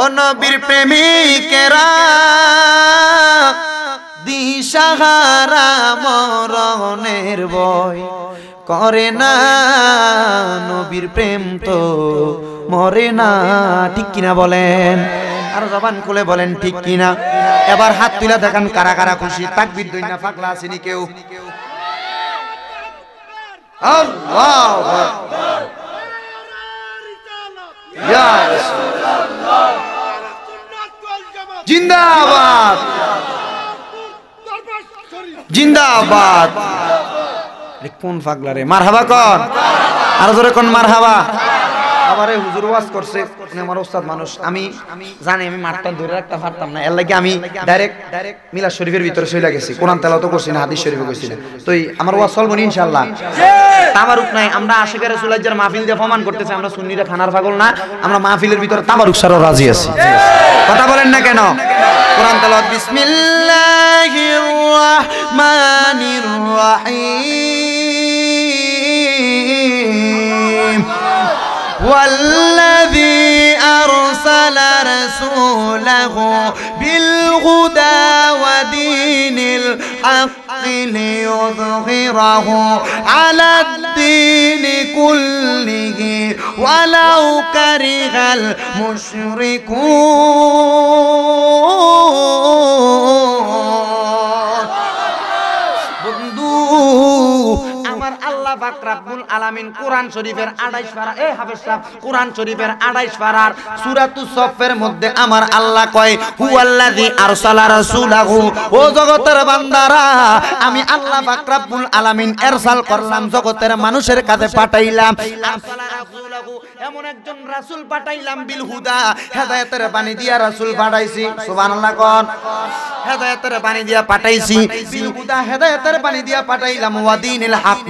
ও নবীর প্রেমিকেরা দিশাহারা মরণের ভয় করে না, নবীর প্রেম তো মরে না, ঠিক কিনা বলেন? আর জবান খুলে বলেন ঠিক কিনা? এবার হাত তুলে দেখান কারা কারা খুশি। তাকবীর দেন না, পাগলা আসেনি কেউ? আল্লাহু আকবার, ইয়া রাসূলুল্লাহ, জিন্দাবাদ জিন্দাবাদ। কোন পাগলা রে? মারহাবা কর, আর জোরে কোন মারহাবা। আমারে হুজুর ওয়াজ করছে, আমার ওস্তাদ মানুষ, আমি জানি আমি মাঠটা ধরে রাখতে পারতাম না, এর লাগি আমি ডাইরেক্ট মিলাদ শরীফের ভিতরে চলে গেছি, কোরআন তেলাওয়াত করছি না, হাদিস শরীফও করছি না। তো আমার ওয়াজ চলবো না ইনশাআল্লাহ, তাবারুক নাই। আমরা আশিকের রাসূলের যার মাহফিল দিয়ে প্রমাণ করতেছি আমরা সুন্নিরা খানার পাগল না, আমরা মাহফিলের ভিতরে তাবারুক ছাড়াও রাজি আছি। কথা বলেন না কেন? কোরআন তেলাওয়াত, বিসমিল্লাহির রাহমানির রাহিম, والذي أرسل رسوله بالهدى ودين الحق ليظهره على الدين كله ولو كره المشركون. আল্লাহ পাক রব্বুল আলামিন কুরআন শরীফের 28 পারা, এ হাফেজ সাহেব, কুরআন শরীফের 28 পারার সূরাতুস সফের মধ্যে আমার আল্লাহ কয়, হুয়াল্লাযী আরসালা রাসূলাহু, ও জগতের বান্দারা, আমি আল্লাহ পাক রব্বুল আলামিন ইরসাল করলাম, জগতের মানুষের কাছে পাঠাইলাম, আরসালা রাসূলাহু, এমন একজন রাসূল পাঠাইলাম, বিল হুদা, হেদায়েতের বাণী দিয়া রাসূল পাঠাইছি। সুবহানাল্লাহ কোন হেদায়েতের বাণী দিয়া পাঠাইছি, বিল হুদা হেদায়েতের বাণী দিয়া পাঠাইলাম, ওয়া দীনিল হক,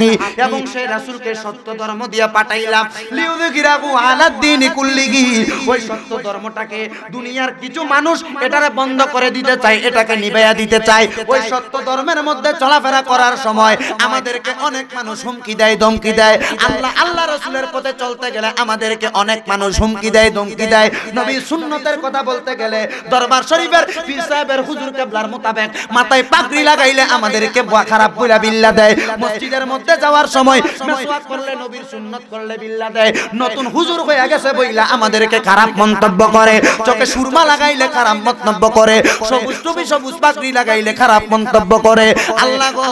এবং সেই রাসূলকে সত্য ধর্ম দিয়া পাঠাইলাম, লিউযিরাহু আলাদ-দীন কুল্লিহি, ওই সত্য ধর্মটাকে দুনিয়ার কিছু মানুষ এটারে বন্ধ করে দিতে চায়, এটাকে নিভায়া দিতে চায়। ওই সত্য ধর্মের মধ্যে চলাফেরা করার সময় আমাদেরকে অনেক মানুষ হুমকি দেয়, ধমকি দেয়। আল্লাহ আল্লাহ রাসূলের পথে চলতে গেলে আমাদেরকে অনেক মানুষ হুমকি দেয়, ধমকি দেয়। নবী সুন্নতের কথা বলতে গেলে, দরবার শরীফের পীর সাহেবের হুজুর কিবলার মোতাবেক মাথায় পাগড়ি লাগাইলে আমাদেরকে খারাপ বইলা বিল্লাহ দেয়, মসজিদের মধ্যে যাওয়ার সময় মেসওয়াক করলে, নবীর সুন্নাত করলে বিল্লাহ দেয়, নতুন হুজুর হয়ে গেছে বইলা আমাদেরকে খারাপ মন্তব্য করে, চোখে সুরমা লাগাইলে খারাপ মন্তব্য করে, সবুজ টুপি সবুজ পাগড়ি লাগাইলে খারাপ মন্তব্য করে। আল্লাহ গো,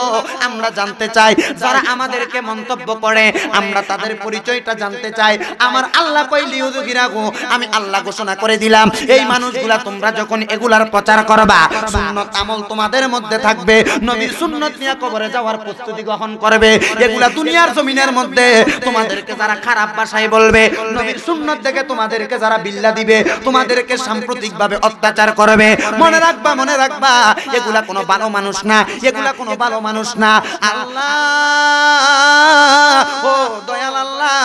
আমরা জানতে চাই যারা আমাদেরকে মন্তব্য করে, আমরা তাদের পরিচয়টা জানতে চাই। আমার আল্লাহ কই, লিউযিরাহু, আমি আল্লাহ ঘোষণা করে দিলাম, এই মানুষগুলা তোমরা যখন এগুলার প্রচার করবা, সুন্নাত আমল তোমাদের মধ্যে থাকবে, নবীর সুন্নাত নিয়ে কবরে যাওয়ার প্রস্তুতি গ্রহণ করবে, এগুলা দুনিয়ার জমিনের মধ্যে তোমাদেরকে যারা খারাপ ভাষায় বলবে, নবীর সুন্নাত থেকে তোমাদেরকে যারা বিল্লাহ দিবে, তোমাদেরকে সাম্প্রতিকভাবে অত্যাচার করবে, মনে রাখবা, মনে রাখবা, এগুলা কোনো ভালো মানুষ না, এগুলা কোনো ভালো মানুষ না। আল্লাহ, ও দয়াল আল্লাহ,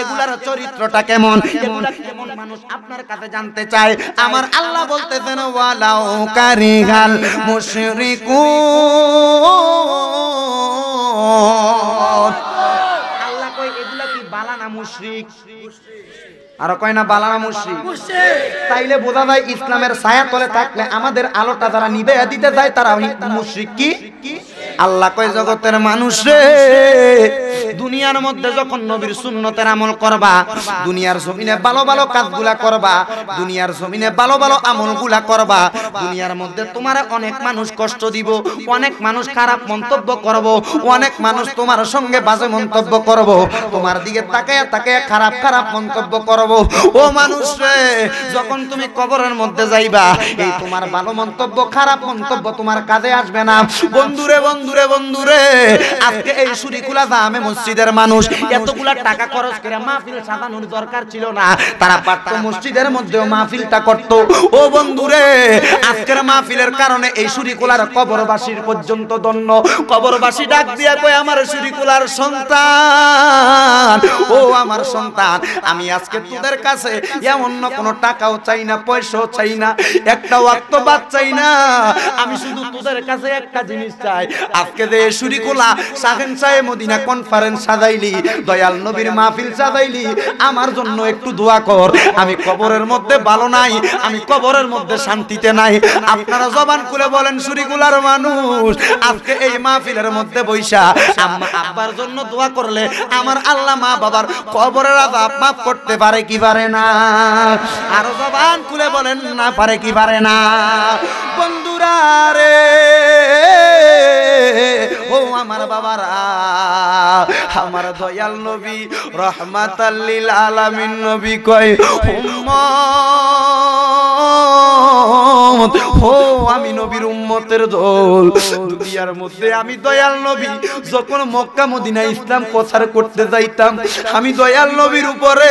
এগুলার চরিত্রটা কেমন, এগুলা কেমন মানুষ আপনার কাছে জানতে চায়। আমার আল্লাহ বলতেছেন, ওয়ালাউ কারিহাল মুশরিকুন, আল্লাহ কয়, এগুলা কি বালা না মুশরিক? আর কয় না বালা না মুশরিক। তাইলে বোঝা যায় ইসলামের ছায়া তলে থাকলে আমাদের আলোটা যারা নিভায়া দিতে যায় তারা মুশরিক। কি আল্লাহ কয়, জগতের মানুষ রে, দুনিয়ার মধ্যে যখন নবীর সুন্নতের আমল করবা, দুনিয়ার জমিনে ভালো ভালো কাজগুলা করবা, দুনিয়ার জমিনে ভালো ভালো আমলগুলা করবা, দুনিয়ার মধ্যে তোমার অনেক মানুষ কষ্ট দিব, অনেক মানুষ খারাপ মন্তব্য করব, অনেক মানুষ তোমার সঙ্গে বাজে মন্তব্য করব, তোমার দিকে তাকায়া তাকায়া খারাপ খারাপ মন্তব্য করব। ও মানুষ রে, যখন তুমি কবরের মধ্যে যাইবা, এই তোমার ভালো মন্তব্য, খারাপ মন্তব্য তোমার কাজে আসবে না। বন্ধুরে বন্ধুরে বন্ধুরে, আজকে এই সুরিকুলা জামে মসজিদের মানুষ এতগুলা টাকা খরচ করে মাহফিল সাজানোর দরকার ছিল না, তারা পারতো মসজিদের মধ্যেও মাহফিলটা করত। ও বন্ধুরে, আজকের মাহফিলের কারণে এই সুরিকুলার কবরবাসীর পর্যন্ত দন্য, কবরবাসী ডাক দিয়া কয়, আমার সুরিকুলার সন্তান, ও আমার সন্তান, আমি আজকে তোদের কাছে অন্য কোনো টাকাও চাই না, পয়সাও চাই না, একটা ওয়াক্ত বাদ চাই না, আমি শুধু তোদের কাছে একটা জিনিস চাই। আজকে যে সুরিকুলা শাহেন সাহেব মদিনা কনফারেন্স সাজাইলি দয়াল নবীর মাহফিল সাজাইলি আমার জন্য একটু দোয়া কর, আমি কবরের মধ্যে ভালো নাই, আমি কবরের মধ্যে শান্তিতে নাই। আপনারা জবান খুলে বলেন সুরিগুলার মানুষ, আজকে এই মাহফিলের মধ্যে বৈশা আম্মা আব্বার জন্য দোয়া করলে আমার আল্লাহ মা বাবার কবরের আযাব মাফ করতে পারে কি পারে না? আর জবান খুলে বলেন না পারে কি পারে না? বন্ধুরা রে ও আমার বাবারা, আমার দয়াল নবী রহমাতাল লিল আলামিন নবী কয় উম্মত, ও আমি নবীর উম্মতের দল, দুনিয়ার মধ্যে আমি দয়াল নবী যখন মক্কা মদিনা ইসলাম প্রচার করতে যাইতাম, আমি দয়াল নবীর উপরে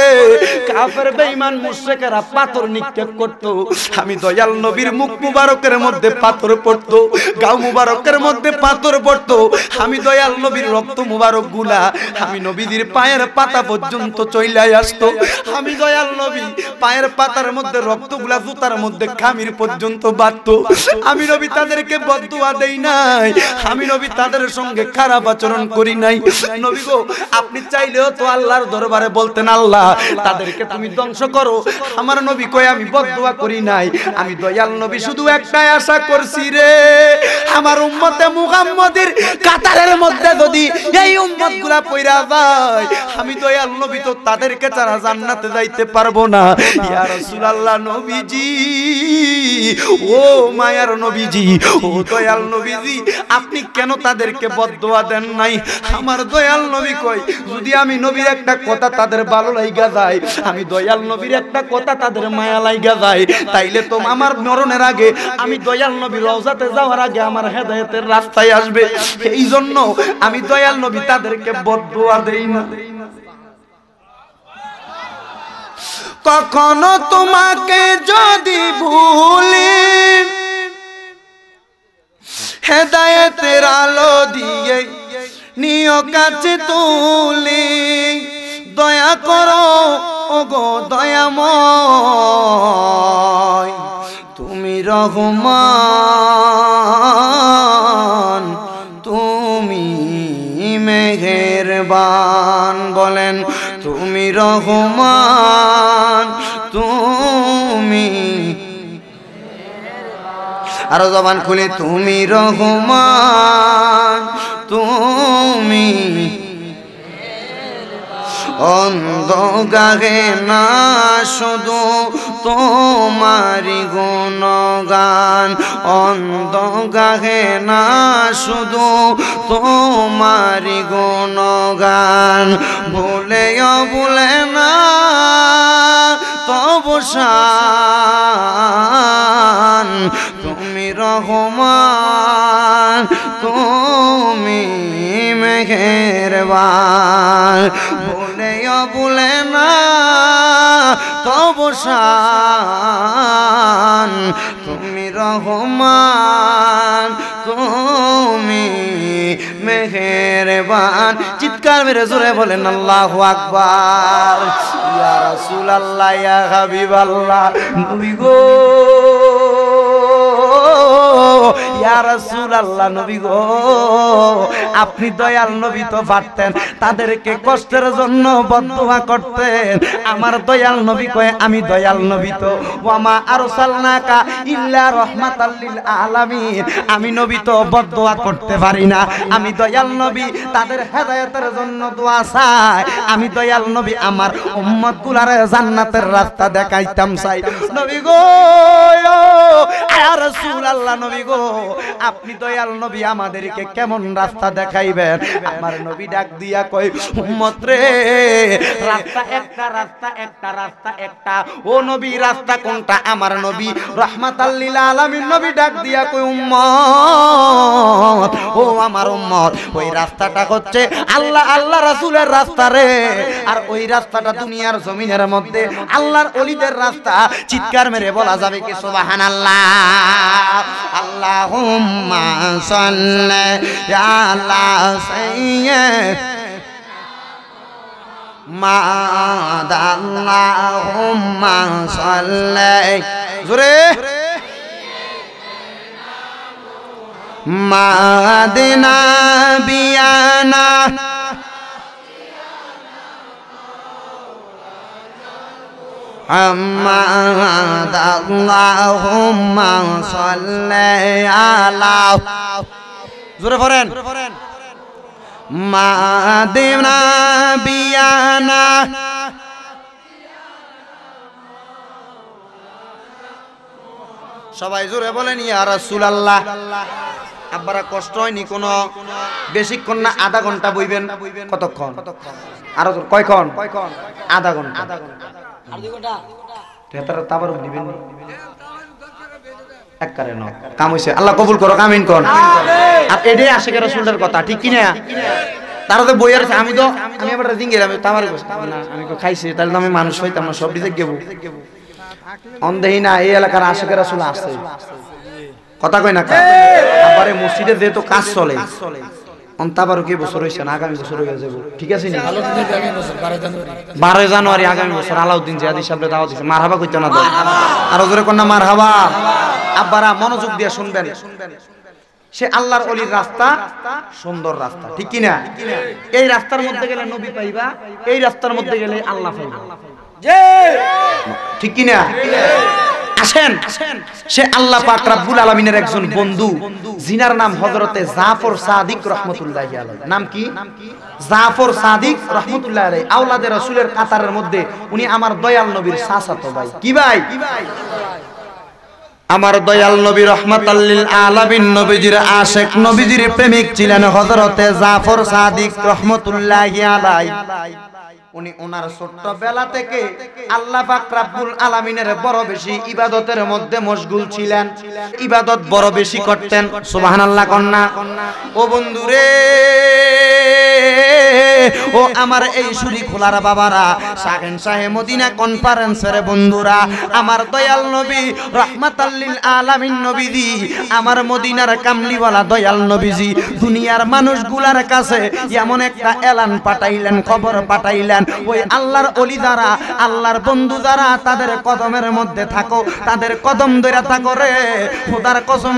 কাফের বেঈমান মুশরিকরা পাথর নিক্ষেপ করত, আমি দয়াল নবীর মুখ মুবারকের মধ্যে পাথর পড়ত, গাও মুবারকের মধ্যে পাথর পড়ত, আমি দয়াল নবীর রক্ত মুবারক গুলা আমি নবীদের পায়ের পাতা পর্যন্ত চইলাই আসতো, আমি দয়াল নবী পায়ের পাতার মধ্যে রক্ত গুলা জুতার মধ্যে খামির পর্যন্ত বাঁধত। আমি নবী তাদেরকে বদদুয়া দেই নাই, আমি নবী তাদের সঙ্গে খারাপ আচরণ করি নাই। নবী গো, আপনি চাইলেও তো আল্লাহর দরবারে বলতেন আল্লাহ তাদেরকে তুমি ধ্বংস করো, আমার নবী কয় আমি বদদুয়া করি নাই, আমি দয়াল নবী শুধু একটাই আশা করছি রে, আমার উম্মতে মুহাম্মদের কাতারের মধ্যে যদি এই উম্মতগুলা পয়রা যায়, আমি দয়াল নবী তো তাদেরকে ছাড়া জান্নাতে যাইতে পারবো না। ইয়া রাসূলুল্লাহ নবীজি, ও মায়ার নবীজি, ও দয়াল নবীজি, আপনি কেন তাদেরকে বদদোয়া দেন নাই? আমার দয়াল নবী কয় যদি আমি নবীর একটা কথা তাদের ভালো লাগা যায়, আমি দয়াল নবীর একটা কথা তাদের মায়া লাগা যায়, তাইলে তো আমার মরণের আগে আমি দয়াল নবী রওজাতে যাওয়ার আগে আমার হেদায়েতের রাস্তায় আসবে, এই জন্য আমি দয়াল নবী তাদেরকে বদদোয়া দেই না। কখনো তোমাকে যদি ভুলি হেদায়েতের আলো দিয়ে নিও কাছে তুলি, দয়া করো ওগো দয়াময় তুমি রহমান তুমি মেহেরবান, বলেন তুমি রহমান তুমি, আরো জবান খুলে তুমি রহমান তুমি, অন্ধকারে না শুধু তোমারি গুণগান, অন্ধকারে না শুধু তোমারি গুণগান, ভুলেও ভুলে না তবু শান তুমি রহমান তুমি মেহেরবান, ভুলেও ভুলে না তবু শান তুমি রহমান তুমি মেহেরবান। চিৎকার মেরে জোরে বলেন আল্লাহু আকবার। ইয়া রাসূলুল্লাহ ইয়া হাবিবাল্লাহ, নবী গো ইয়া রাসূলুল্লাহ, নবী গো আপনি দয়াল নবী তো পারতেন তাদেরকে কষ্টের জন্য বদদুয়া করতেন, আমার দয়াল নবী কয় আমি দয়াল নবী তো ওয়ামা আরসালনাকা ইল্লা রাহমাতাল লিল আলামিন, আমি নবী তো বদদুয়া করতে পারি না, আমি দয়াল নবী তাদের হেদায়েতের জন্য দোয়া চাই, আমি দয়াল নবী আমার উম্মতগুলার জান্নাতের রাস্তা দেখাইতাম চাই। নবী গো ইয়া রাসূলুল্লাহ, নবী গো আপনি দয়াল নবী আমাদেরকে কেমন রাস্তা দেখাইবেন? আমার নবী ডাক দিয়া কয় উম্মত রে, রাস্তা একটা, রাস্তা একটা, রাস্তা একটা, ও নবী রাস্তা কোনটা? আমার নবী রাহমাতাল লিল আলামিন নবী ডাক দিয়া কয় উম্মত, ও আমার উম্মত, ওই রাস্তাটা হচ্ছে আল্লাহ আল্লাহ রাসূলের রাস্তা রে, আর ওই রাস্তাটা দুনিয়ার জমিনের মধ্যে আল্লাহর ওলিদের রাস্তা। চিৎকার মেরে বলা যাবে কি সুবহানাল্লাহ? Allahumma salli ala sayyidina Allahumma salli zure madina biyana محمد اللهم صل على زوره فرن ما دينا بيانا সবাই জোরে বলেন ইয়া রাসূলুল্লাহ আব্বারা কষ্ট হয়নি কোনো বেশিক্ষণ না আধা ঘন্টা বইবেন কতক্ষণ আর কয়ক্ষণ আধা ঘন্টা আর 2 ঘন্টা তেতার তাবার দিবেন এক কারণ কাম হইছে আল্লাহ কবুল করুক আমিন কোন আর এটাই আশিকের রাসূলের কথা ঠিক কি না তারা তো বইয়ার আমি আবার জিঙ্গের আমি তাবার না আমি কো খাইছি তাহলে আমি মানুষ হইতাম না সব দিতে গেব অন্ধেইনা এই এলাকার আশিকের রাসূল আছে কথা কই না আবারে মসজিদে যে তো কাজ চলে অন্তাবারও কি বছর হইছে না আগামী বছর হয়ে যাবে ঠিক আছে নি 12 জানুয়ারি আগামী বছর আলাউদ্দিন জিয়াদি সাহেবের দাওয়াত দিয়েছে মারহাবা কইতো না দাও আর জোরে কোন না মারহাবা আব্বারা মনোযোগ দিয়ে শুনবেন সে আল্লাহর ওলির রাস্তা সুন্দর রাস্তা ঠিক কি না এই রাস্তার মধ্যে গেলে নবী পাইবা এই রাস্তার মধ্যে গেলে আল্লাহ পাইবা ঠিক কি না আসেন সে আল্লাহ পাক রব্বুল আলামিনের একজন বন্ধু জিনার নাম হযরতে জাফর সাদিক রাহমাতুল্লাহি আলাইহি নাম কি জাফর সাদিক রাহমাতুল্লাহি আলাইহি আওলাদে রাসূলের কাতারের মধ্যে উনি আমার দয়াল নবীর চাচাতো ভাই কি ভাই আমার দয়াল নবী রাহমাতাল লিল আলামিন নবীজির আশিক নবীজির প্রেমিক ছিলেন হযরতে জাফর সাদিক রাহমাতুল্লাহি আলাইহি উনি ওনার ছোটবেলা থেকে আল্লাহ পাক রব্বুল আলামিনের বড় বেশি ইবাদতের মধ্যে মশগুল ছিলেন ইবাদত বড় বেশি করতেন সুবহানাল্লাহ কন্যা ও বন্ধুরে ও আমার এই সুরি খোলার বাবারা শাহেন শাহে মদিনা কনফারেন্সের বন্ধুরা আমার দয়াল নবী রাহমাতাল লিল আলামিন নবীজি আমার মদিনার কামলিওয়ালা দয়াল নবীজি দুনিয়ার মানুষগুলার কাছে এমন একটা এলান পাঠাইলেন খবর পাঠাইলেন ওই আল্লাহর ওলি যারা আল্লাহর বন্ধু যারা তাদের কদমের মধ্যে থাকো তাদের কদম ধরে থাকো রে খোদার কসম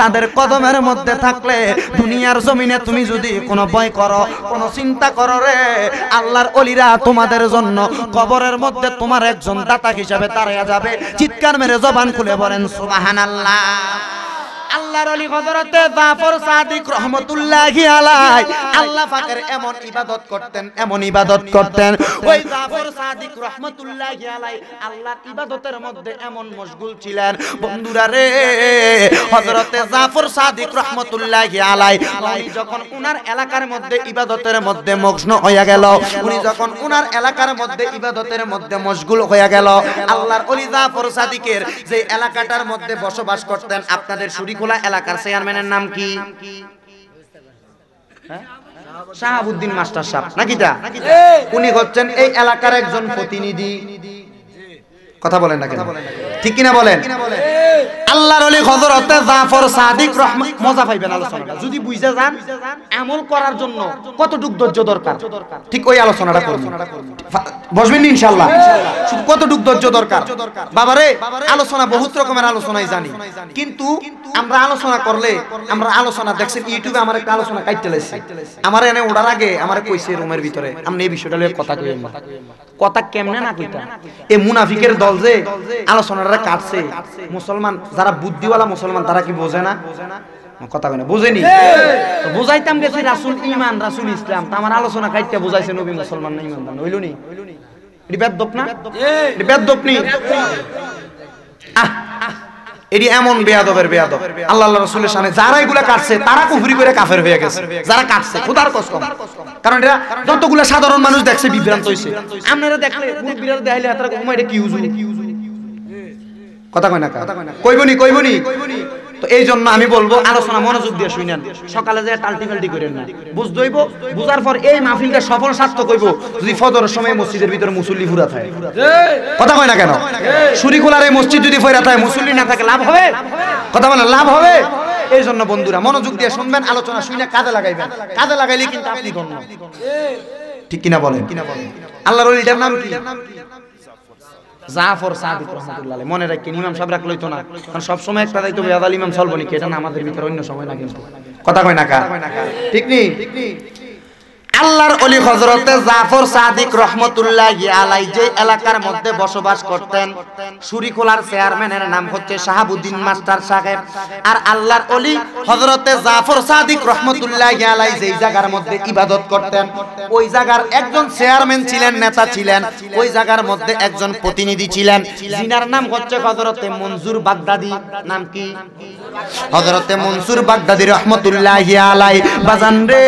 তাদের কদমের মধ্যে থাকলে দুনিয়ার জমিনে তুমি যদি কোনো ভয় করো কোনো চিন্তা করো রে আল্লাহর ওলিরা তোমাদের জন্য কবরের মধ্যে তোমার একজন দাতা হিসেবে দাঁড়ায়া যাবে চিৎকার মেরে জবান খুলে বলেন সুবহানাল্লাহ আল্লাহর ওলি হযরতে জাফর সাদিক রাহমাতুল্লাহি আলাইহি আল্লাহ পাকের এমন ইবাদত করতেন ওই জাফর সাদিক রাহমাতুল্লাহি আলাইহি আল্লাহর ইবাদতের মধ্যে এমন মশগুল ছিলেন বন্ধুরা রে হযরতে জাফর সাদিক রাহমাতুল্লাহি আলাইহি উনি যখন উনার এলাকার মধ্যে ইবাদতের মধ্যে মগ্ন হয়ে গেল আল্লাহর ওলি জাফর সাদিকের যে এলাকাটার মধ্যে বসবাস করতেন আপনাদের সুরি এলাকার চেয়ারম্যানের নাম কি শাহাবুদ্দিন মাস্টার সাহেব নাকি তা উনি হচ্ছেন এই এলাকার একজন প্রতিনিধি কথা বলেন না কেন ঠিক কিনা বলেন আল্লাহর ওলি হযরতে জাফর সাদিক রহমাত মজা পাইবেন আলোচনাটা যদি বুঝা যান আমল করার জন্য কতটুকু ধৈর্য দরকার ঠিক ওই আলোচনাটা করব বসবেন ইনশাআল্লাহ কতটুকু ধৈর্য দরকার বাবা রে আলোচনা বহুত রকমের আলোচনাই জানি কিন্তু আমরা আলোচনা করলে আমরা আলোচনা দেখছেন ইউটিউবে আমার একটা আলোচনা কাটতে লাইছে আমার এনে ওড়ার আগে আমারে কইছে রুমের ভিতরে আমি এই বিষয়টা নিয়ে কথা কইব না কথা কেমনে না কইতা এই মুনাফিকের দল যে আলোচনাটা কাটছে মুসলমান যারা বুদ্ধিওয়ালা মুসলমান তারা কি বোঝে না কথা কই না বুঝেনি তো বুঝাইতাম গেছি রাসূল ঈমান রাসূল ইসলাম তো আমার আলোচনা কাটতে বুঝাইছে নবী মুসলমান না ঈমানদার হইলো নি এডি বেদদপ না এডি বেদদপ নি আহ এডি এমন বেয়াদবের বেয়াদব আল্লাহ আল্লাহর রাসূলের শানে যারা এগুলা কাটছে তারা কুফরি করে কাফের হয়ে গেছে যারা কাটছে খোদার কসম কারণ এরা যতগুলো সাধারণ মানুষ দেখছে বিভ্রান্ত হইছে আপনারা দেখলে মুখ বিরার দেখাইলে তারা কইমা এটা কি হুজুর কথা কই না কইবনি তো এইজন্য আমি বলবো আলোচনা মনোযোগ দিয়ে শুনেন সকালে যে টালটিকালটি করেন না বুঝদইবো বুঝার পর এই মাহফিলটা সফল সার্থ কইবো যদি ফজরের সময় মসজিদের ভিতর মুসল্লি ফুরা থাকে কথা কই না কেন শরীকুলার এই মসজিদ যদি ফুরা থাকে মুসল্লি না থাকে লাভ হবে কথা বলেন লাভ হবে এইজন্য বন্ধুরা মনোযোগ দিয়ে শুনবেন আলোচনা শুনে কাজে লাগাইবেন কাজে লাগাইলে কিন্তু আপনি গণ্য ঠিক কিনা বলেন আল্লাহর ওলিটার নাম কি জাফর সাদিক রাহমাতুল্লাহ আলাইহি মনে রাখেন ইমাম সাহেব রাখ লইতো না কারণ সব সময় একটা দায়িত্ব বেয়াদাল ইমাম চলবনি কি এটা না আমাদের ভিতর অন্য সময় না কিন্তু কথা কই না কা ঠিক নি আল্লাহর ওলি হযরতে জাফর সাদিক রাহমাতুল্লাহি আলাইহি যে এলাকার মধ্যে বসবাস করতেন সুরিকোলার চেয়ারম্যানের নাম হচ্ছে শাহাবুদ্দিন মাস্টার সাহেব। আর আল্লাহর ওলি হযরতে জাফর সাদিক রাহমাতুল্লাহি আলাইহি যে জায়গার মধ্যে ইবাদত করতেন ওই জায়গার একজন চেয়ারম্যান ছিলেন, নেতা ছিলেন, ওই জায়গার মধ্যে একজন প্রতিনিধি ছিলেন যিনার নাম হচ্ছে হযরতে মানসুর বাগদাদী। নাম কি? হযরতে মানসুর বাগদাদী রাহমাতুল্লাহি আলাইহি। বাজান রে,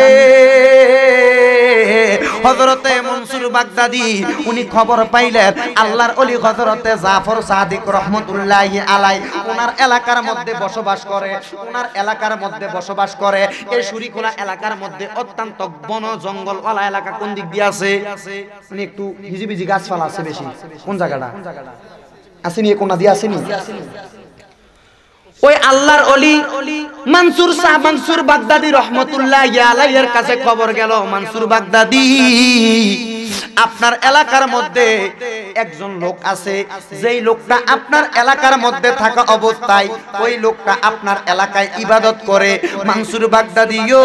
হযরতে মানসুর বাগদাদী উনি খবর পাইলেন আল্লাহর ওলি হযরতে জাফর সাদিক রাহমাতুল্লাহি আলাইহি ওনার এলাকার মধ্যে বসবাস করে, ওনার এলাকার মধ্যে বসবাস করে। এই সুরিকোলা এলাকার মধ্যে অত্যন্ত বন জঙ্গলওয়ালা এলাকা। কোন দিক দিয়ে আছে? মানে একটু হিজিবিজি গাছপালা আছে বেশি। কোন জায়গাটা আসেনি? কোন নদী আসেনি? ওই আল্লাহর ওলি মানসুর বাগদাদী রাহমাতুল্লাহি আলাইহির কাছে খবর গেল, মানসুর বাগদাদী আপনার এলাকার মধ্যে একজন লোক আছে যেই লোকটা আপনার এলাকার মধ্যে থাকা অবস্থায় ওই লোকটা আপনার এলাকায় ইবাদত করে। মানসুর বাগদাদীও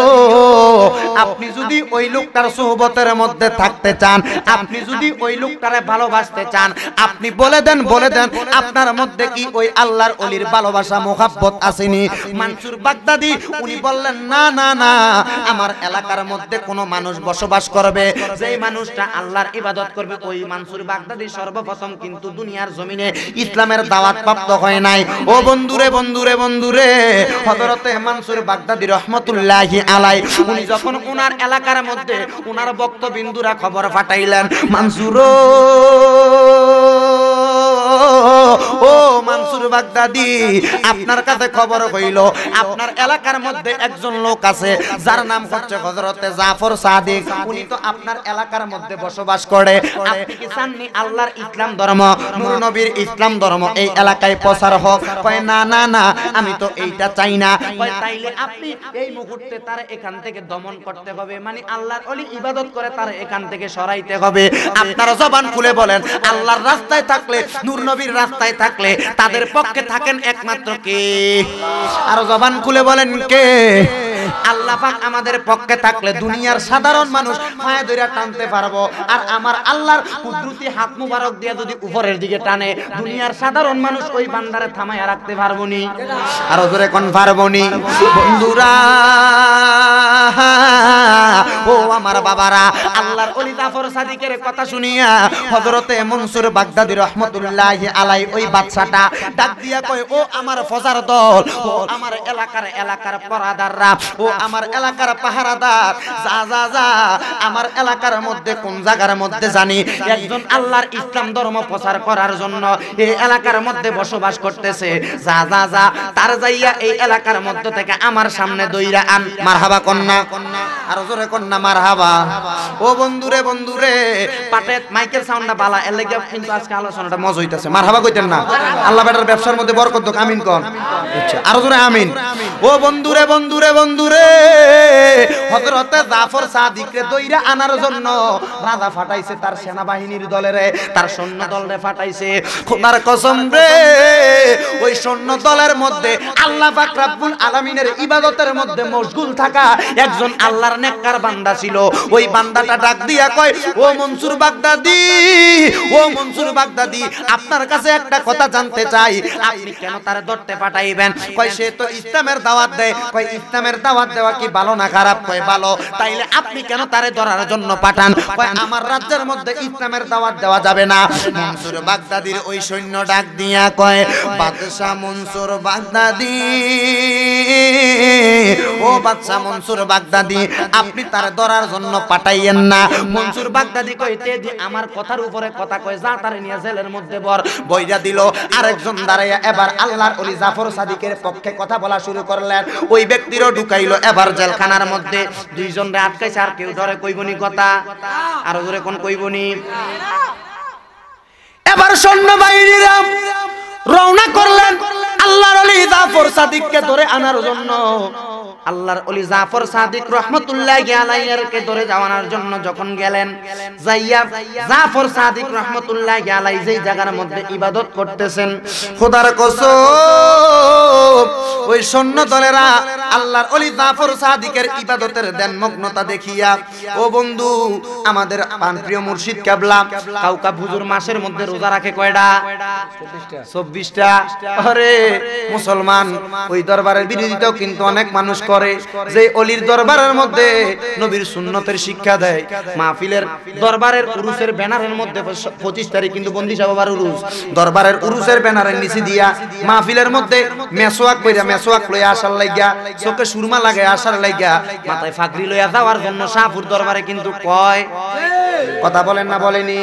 আপনি যদি ওই লোকটার সোহবতের মধ্যে থাকতে চান, আপনি যদি ওই লোকটারে ভালোবাসতে চান, আপনি বলে দেন আপনার মধ্যে কি ওই আল্লাহর ওলির ভালোবাসা মোহাব্বত আসেনি? মানসুর বাগদাদী উনি বললেন, না না না, আমার এলাকার মধ্যে কোনো মানুষ বসবাস করবে যেই মানুষটা আল্লাহ ইবাদত করবে ওই মানসুর বাগদাদী সর্বপ্রথম কিন্তু দুনিয়ার জমিনে ইসলামের দাওয়াত প্রাপ্ত হয় নাই। ও বন্ধুরে, হযরতে মানসুর বাগদাদী রাহমাতুল্লাহি আলাইহি উনি যখন ওনার এলাকার মধ্যে ওনার বক্তবিন্দুরা খবর পাঠাইলেন, মানসুর ও মানসুর বাগদাদী আপনার কাছে খবর হইল আপনার এলাকার মধ্যে একজন লোক আছে যার নাম হচ্ছে হযরতে জাফর সাদিক। উনি তো আপনার এলাকার মধ্যে বসবাস করে, আপনি কি চাননি আল্লাহর ইসলাম ধর্ম, নূর নবীর ইসলাম ধর্ম এই এলাকায় প্রচার হোক? কয় না না না, আমি তো এইটা চাই না। কয় তাইলে আপনি এই মুহূর্তে তার এখান থেকে দমন করতে হবে, মানে আল্লাহর ওলি ইবাদত করে তার এখান থেকে সরাইতে হবে। আপনারা জবান খুলে বলেন, আল্লাহর রাস্তায় থাকলে, নূর নবীর রাস্তায় থাকলে তাদের পক্ষে থাকেন একমাত্র কে? আর জবান খুলে বলেন কে? আল্লাহ পাক আমাদের পক্ষে থাকলে দুনিয়ার সাধারণ মানুষ পায়ে ধরে টানতে পারবো, আর আমার আল্লাহর কুদরতি হাত মুবারক দিয়ে যদি উপরের দিকে টানে দুনিয়ার সাধারণ মানুষ ওই বান্দারে থামায়া রাখতে পারবো নি। আর জোরে কোন পারবো নি? বন্ধুরা, ও আমার বাবারা, আল্লাহর ওলি জাফর সাদিকের কথা শুনিয়া হযরতে মানসুর বাগদাদী রাহমাতুল্লাহি আলাইহি ওই বাদশাটা ডাক দিয়া কয়, ও আমার ফজার দল, ও আমার এলাকার পরাদাররা, ও আমার এলাকার পাহারাদার, যা আমার এলাকার মধ্যে কোন জায়গার মধ্যে জানি একজন আল্লাহর ইসলাম ধর্ম প্রচার করার জন্য এই এলাকার মধ্যে বসবাস করতেছে, যা তার যাইয়া এই এলাকার মধ্যে থেকে আমার সামনে দইরা আন। মারহাবা কন্যা, আর জোরে কন্যা মারহাবা। ও বন্ধুরে, পাটে মাইকের সাউন্ডটা বালা, এর লাগি কিন্তু আজকে আলোচনাটা মজা হইতাছে। মারহাবা কইতেন না? আল্লাহ বেটার ব্যবসার মধ্যে বরকত দাও। আমিন কন। আচ্ছা, আর জোরে আমিন। ও বন্ধুরে, হযরতে জাফর সাদিককে দইরা আনার জন্য রাজা ফাটাইছে তার সেনাবাহিনীর দলেরে, তার সৈন্য দলরে ফাটাইছে। খোদার কসম রে, ওই সৈন্য দলের মধ্যে আল্লাহ পাক রব্বুল আলামিনের ইবাদতের মধ্যে মশগুল থাকা একজন আল্লাহর নেককার বান্দা ছিল। ওই বান্দাটা ডাক দিয়া কয়, ও মানসুর বাগদাদী আপনার কাছে একটা কথা জানতে চাই, আপনি কেন তারে ধরতে পাঠাইবেন? কয় সে তো ইসলামের দাওয়াত দেয়। কয় ইসলামের দাওয়াত দেওয়া কি ভালো না খারাপ? কয় ভালো। তাইলে আপনি কেন তারে ধরার জন্য পাঠান? কয় আমার রাজ্যের মধ্যে ইসলামের দাওয়াত দেওয়া যাবে না। মানসুর বাগদাদীর ওই সৈন্য ডাক দিয়া কয়, বাদশা মানসুর বাগদাদী, ও বাদশা মানসুর বাগদাদী আপনি তার ধরার জন্য পাঠাইয়েন না। মানসুর বাগদাদী কয়, তেজি আমার কথার উপরে কথা কয়, যা তারে নিয়ে জেলের মধ্যে বইরা দিল। আরেকজন দাঁড়াইয়া এবার আল্লাহর ওলি জাফর সাদিকের পক্ষে কথা বলা শুরু করলেন। ওই ব্যক্তিরও ঢুকাইলো এবার জেলখানার মধ্যে। দুইজনরে আটকাইছে, আর কেউ ধরে কইবনি কথা? আর ধরে কোন কইবনি? এবার সৈন্য বাহিনীরা রওনা করলেন আল্লাহর ওলি অলি জাফর সাদিককে ধরে আনার জন্য আল্লাহর অলি জাফর সাদিক রাহমাতুল্লাহি আলাইহিকে ধরে যাওয়ার জন্য যখন গেলেন যাইয়া জাফর সাদিক রাহমাতুল্লাহি আলাইহি যেই জায়গার মধ্যে ইবাদত করতেছেন খোদার কসম ওই সৈন্যদলেরা আল্লাহর অলি জাফর সাদিকের ইবাদতের ধ্যানমগ্নতা দেখিয়া ও বন্ধু আমাদের প্রাণপ্রিয় মুর্শিদ কিবলা কাওকাব হুজুর মাসের মধ্যে রোজা রাখে কয়টা 24টা আরে মুসলমান ওই দরবারের বিরোধিতাও কিন্তু অনেক মানুষ করে যে অলির দরবারের মধ্যে নবীর সুন্নতের শিক্ষা দেয় মাহফিলের দরবারের উরুসের ব্যানারের মধ্যে 25 তারিখ কিন্তু বন্দি সাহেবের উরুস দরবারের উরুসের ব্যানারের নিচে দিয়া মাহফিলের মধ্যে মেসওয়াক কইরা মেসওয়াক লয়ে আসার লাগা চোখে সুরমা লাগায় আসার লাগা মাথায় ফাগরি লয়ে যাওয়ার জন্য শাহপুর দরবারে কিন্তু কয় কথা বলেন না বলেনি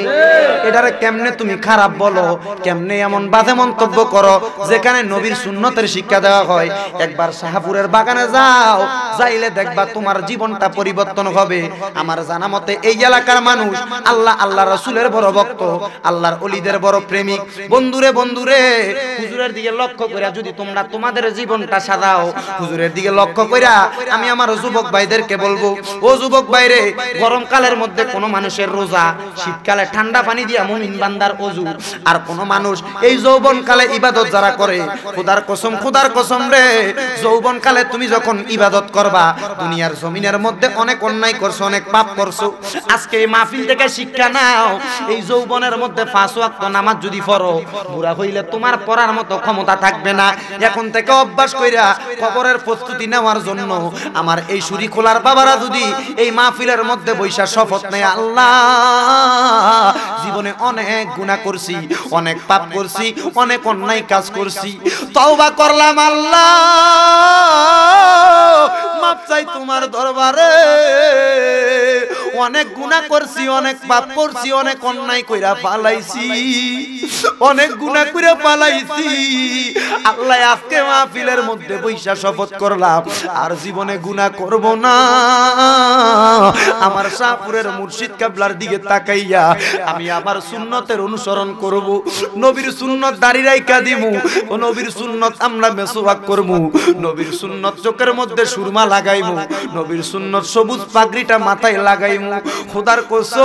এটারে কেমনে তুমি খারাপ বলো কেমনে এমন বাজে মন্তব্য করো যেখানে নবীর সুন্নতের শিক্ষা দেওয়া হয় একবার শাহপুরের বাগানে যাও যাইলে দেখবা তোমার জীবনটা পরিবর্তন হবে আমার জানা মতে এই এলাকার মানুষ আল্লাহ আল্লাহর রাসূলের বড় ভক্ত আল্লাহর ওলিদের বড় প্রেমিক বন্ধুরে বন্ধুরে হুজুরের দিকে লক্ষ্য করে যদি তোমরা তোমাদের জীবনটা সাজাও হুজুরের দিকে লক্ষ্য কইরা আমি আমার যুবক ভাইদেরকে বলবো ও যুবক ভাইরে গরমকালের মধ্যে কোন মানুষের রোজা শীতকালে ঠান্ডা পানি দিয়া মুমিন বান্দার ওযু আর কোন মানুষ এই যৌবনকালে ইবাদত যারা করে খোদার কসম রে যৌবনকালে তুমি যখন ইবাদত করবা দুনিয়ার জমিনের মধ্যে অনেক অন্যায় করছো অনেক পাপ করছো আজকে এই মাহফিল থেকে শিক্ষা নাও এই যৌবনের মধ্যে পাঁচ ওয়াক্ত নামাজ যদি পড়ো বুড়া হইলে তোমার পড়ার মতো ক্ষমতা থাকবে না এখন থেকে অভ্যাস কইরা কবরের প্রস্তুতি নেওয়ার জন্য আমার এই সুরি খোলার বাবারা যদি এই মাহফিলের মধ্যে বৈশা শপথ নেয় আল্লাহ জীবনে অনেক গুনাহ করছি অনেক পাপ করছি অনেক অন্যায় কাজ করছি তওবা করলাম আল্লাহ মাপ চাই তোমার দরবারে অনেক গুনাহ করছি অনেক পাপ করছি অনেক অন্যায় কইরা পালাইছি অনেক গুনাহ কইরা পালাইছি আল্লাহ আজকে মাহফিলের মধ্যে বৈশা শপথ করলাম আর জীবনে গুনাহ করব না আমার শাহপুরের মুর্শিদ কিবলার দিকে তাকাইয়া আমি আমার সুন্নতের অনুসরণ করব নবীর সুন্নত দাড়ি রাইখা দিমু ও নবীর সুন্নত আমরা মেসওয়াক করব নবীর সুন্নত চোখের মধ্যে সুরমা লাগাইমু নবীর সুন্নত সবুজ পাগড়িটা মাথায় লাগাইমু খোদার কসম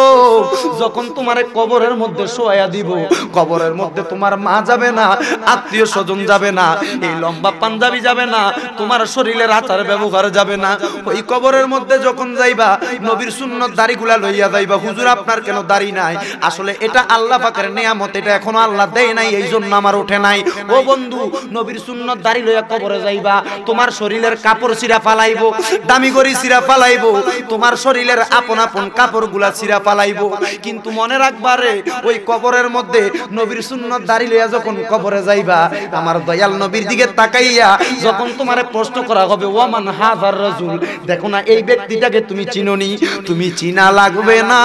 যখন তোমারে কবরের মধ্যে শোয়া দিব কবরের মধ্যে তোমার মা যাবে না আত্মীয় স্বজন যাবে না এই লম্বা পাঞ্জাবি যাবে না তোমার শরীরের আচার ব্যবহার যাবে না ওই কবরের মধ্যে যখন যাইবা নবীর সুন্নত দাড়িগুলা লইয়া যাইবা হুজুর আপনার কেন দাড়ি নাই আসলে এটা আল্লাহ পাকের নিয়ামত এটা এখনো আল্লাহ দেয় নাই এইজন্য আমার ওঠে নাই ও বন্ধু নবীর সুন্নত দাড়ি লইয়া কবরে যাইবা তোমার শরীরের কাপড় ছিড়া ফালাইবো দামি গড়ি ছিড়া ফালাইবো তোমার শরীরের আপন আপন কাপড়গুলা ছিড়া ফালাইবো কিন্তু মনে রাখবা রে ওই কবরের মধ্যে নবীর সুন্নত দাড়ি লইয়া যখন কবরে যাইবা আমার দয়াল নবীর দিকে তাকাইয়া যখন তোমারে প্রশ্ন করা হবে ওয়া মান হাযার রাজুল দেখো না এই ব্যক্তিটাকে তুমি চিনোনি তুমি চিনা লাগবে না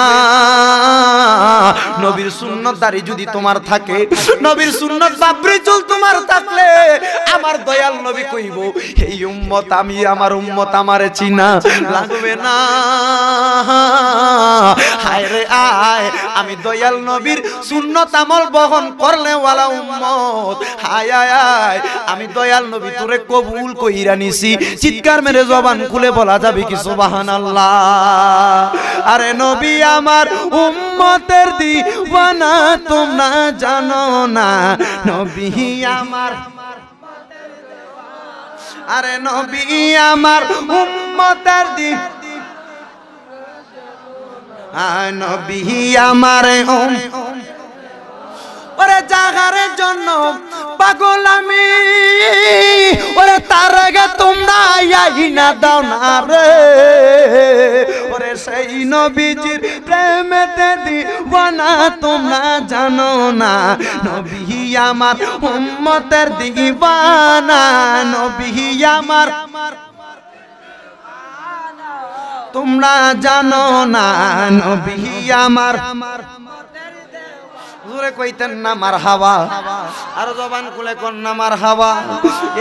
নবীর সুন্নত দাড়ি যদি তোমার থাকে নবীর সুন্নত বাবরি চুল তোমার থাকলে আমার দয়াল নবী কইব এই উম্মত আমি আমার উম্মত আমারে চিনা লাগবে না হায় রে আয় আমি দয়াল নবীর সুন্নত আমল বহন করলে ওয়ালা উম্মত হায় আয় আয় আমি দয়াল নবী তোরে কবুল কইরা নিছি চিৎকার মেরে জবান খুলে বলা যাবে কি সুবহানাল্লাহ আরে নবী আমার উম্মতের দিওয়ানা তোমরা জানো না নবী আমার উম্মতের দিওয়ানা আরে নবী আমার উম্মতের দিওয়ানা আয় নবী আমার ওরে জাগার জন্য পাগল আমি ওরে তার আগে তোমরা আইনা দাও না রে ওরে সেই নবীজির প্রেমেতে দিওয়ানা তোমরা জানো না নবী আমার উম্মতের দিওয়ানা নবী আমার তোমরা জানো না নবী আমার জোরে কইতেন না মারহাবা, আর জবান খুলে কোন না মারহাবা।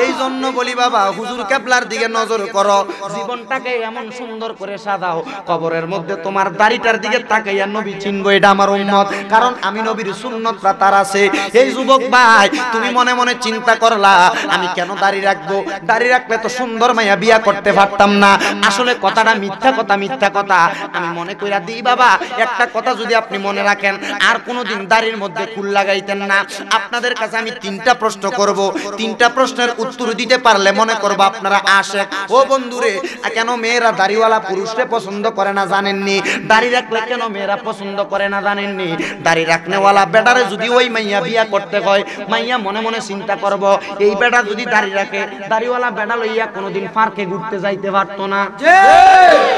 এই জন্য বলি বাবা হুজুর কেবলার দিকে নজর করো, জীবনটাকে এমন সুন্দর করে সাজাও, কবরের মধ্যে তোমার দাড়িটার দিকে তাকাইয়া নবী চিনবো এটা আমার উম্মত, কারণ আমি নবীর সুন্নতরা তার আছে। এই যুবক ভাই তুমি মনে মনে চিন্তা করলা আমি কেন দাড়ি রাখবো, দাড়ি রাখলে তো সুন্দর মাইয়া বিয়া করতে পারতাম না। আসলে কথাটা মিথ্যা কথা, মিথ্যা কথা আমি মনে কইরা দিই বাবা। একটা কথা যদি আপনি মনে রাখেন, আর কোনোদিন দাড়ির মধ্যে কুল লাগাইতেন না। আপনাদের কাছে আমি তিনটা প্রশ্ন করব, তিনটা প্রশ্নের উত্তর দিতে পারলে মনে করব আপনারা আশেক। ও বন্ধুরে, কেন মেয়েরা দাড়িওয়ালা পুরুষকে পছন্দ করে না জানেননি? দাড়ি রাখলে কেন মেয়েরা পছন্দ করে না জানেননি? দাড়ি রাখনেওয়ালা বেটারে যদি ওই মাইয়া বিয়া করতে হয়, মাইয়া মনে মনে চিন্তা করব এই বেটা যদি দাড়ি রাখে, দাড়িওয়ালা বেটা লইয়া কোনোদিন পার্কে ঘুরতে যাইতে পারতো না।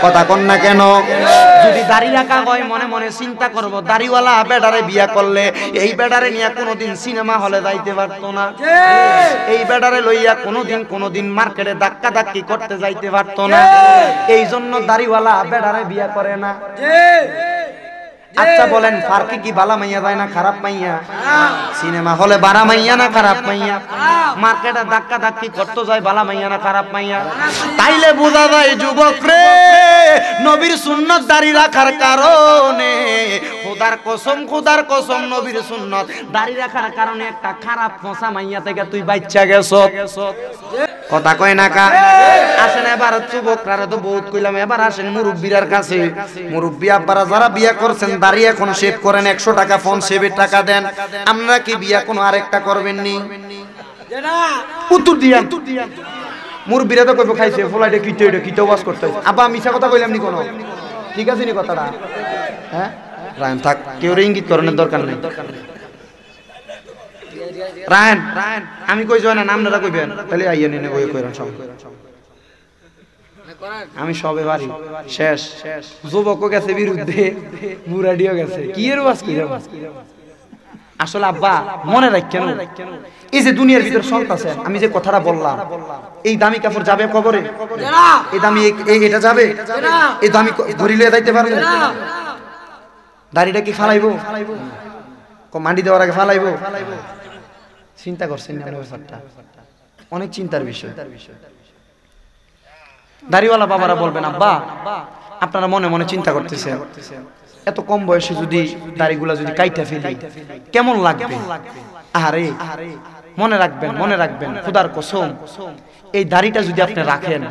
কথা কন না কেন? যদি দাড়ি রাখা হয় মনে মনে চিন্তা করব দাড়িওয়ালা বেটারে বিয়া করলে এই বেটারে নিয়ে কোনোদিন সিনেমা হলে যাইতে পারতো না, এই বেটারে লইয়া কোনোদিন মার্কেটে ধাক্কা ধাক্কি করতে যাইতে পারতো না। এই জন্য দাড়িওয়ালা বেটারে বিয়া করে না। আচ্ছা বলেন, ফারকি কি বালা মাইয়া যায় না খারাপ মাইয়া? সিনেমা হলে বালা মাইয়া না খারাপ মাইয়া? মার্কেটে ধাক্কা ধাক্কি করতে যায় বালা মাইয়া না খারাপ মাইয়া? তাইলে বুঝা যায় যুবক রে, নবীর সুন্নত দাড়ি রাখার কারণে, খোদার কসম খোদার কসম, নবীর সুন্নত দাড়ি রাখার কারণে একটা খারাপ ফসা মাইয়া থেকে তুই বাচ্চা গেছ। কথা কয় না কা? আসেন এবার যুবকরা, তো বহুত কইলাম, এবার আসেন মুরব্বীরার কাছে। মুরব্বী আব্বারা যারা বিয়া করছেন দাড়ি এখন শেভ করেন, 100 টাকা ফোন শেভের টাকা দেন। আমরা কি বিয়া কোনো আরেকটা করবেন নি? উত্তর দিয়ান। মুরব্বীরা তো কইবো খাইছে ফলাইটা কিটো এটা কিটো ওয়াজ করতে হয়। আব্বা মিছা কথা কইলাম নি কোনো? ঠিক আছে নি কথাটা? হ্যাঁ রায়ন থাক, কেউ ইঙ্গিত করানোর দরকার নেই। রায়ন আমি কই জয় না, আপনারা কইবেন তাহলে আইয়া নিনে কই কইরান সব। আমি সবে বাড়ি শেষ, যুবকও গেছে বিরুদ্ধে, মুরাডিও গেছে। কি এর ওয়াজ কইরা? আসলে আব্বা মনে রাখেন, এই যে দুনিয়ার ভিতর সন্ত আছে, আমি যে কথাটা বললাম, এই দামি কাপড় যাবে কবরে? এই দামি এটা যাবে? এই দামি ধরি লয়ে যাইতে পারবে? দাড়িটা কি ফালাইবো? মান্ডি দেওয়ার আগে ফালাইবো? চিন্তা করছেন না? ব্যাপারটা অনেক চিন্তার বিষয়। দাড়িওয়ালা বাবারা বলবেন, আব্বা আপনারা মনে মনে চিন্তা করতেছেন এত কম বয়সে যদি দাড়িগুলা যদি কাইটা ফেলি কেমন লাগবে? আরে মনে রাখবেন, মনে রাখবেন, খোদার কসম, এই দাড়িটা যদি আপনি রাখেন,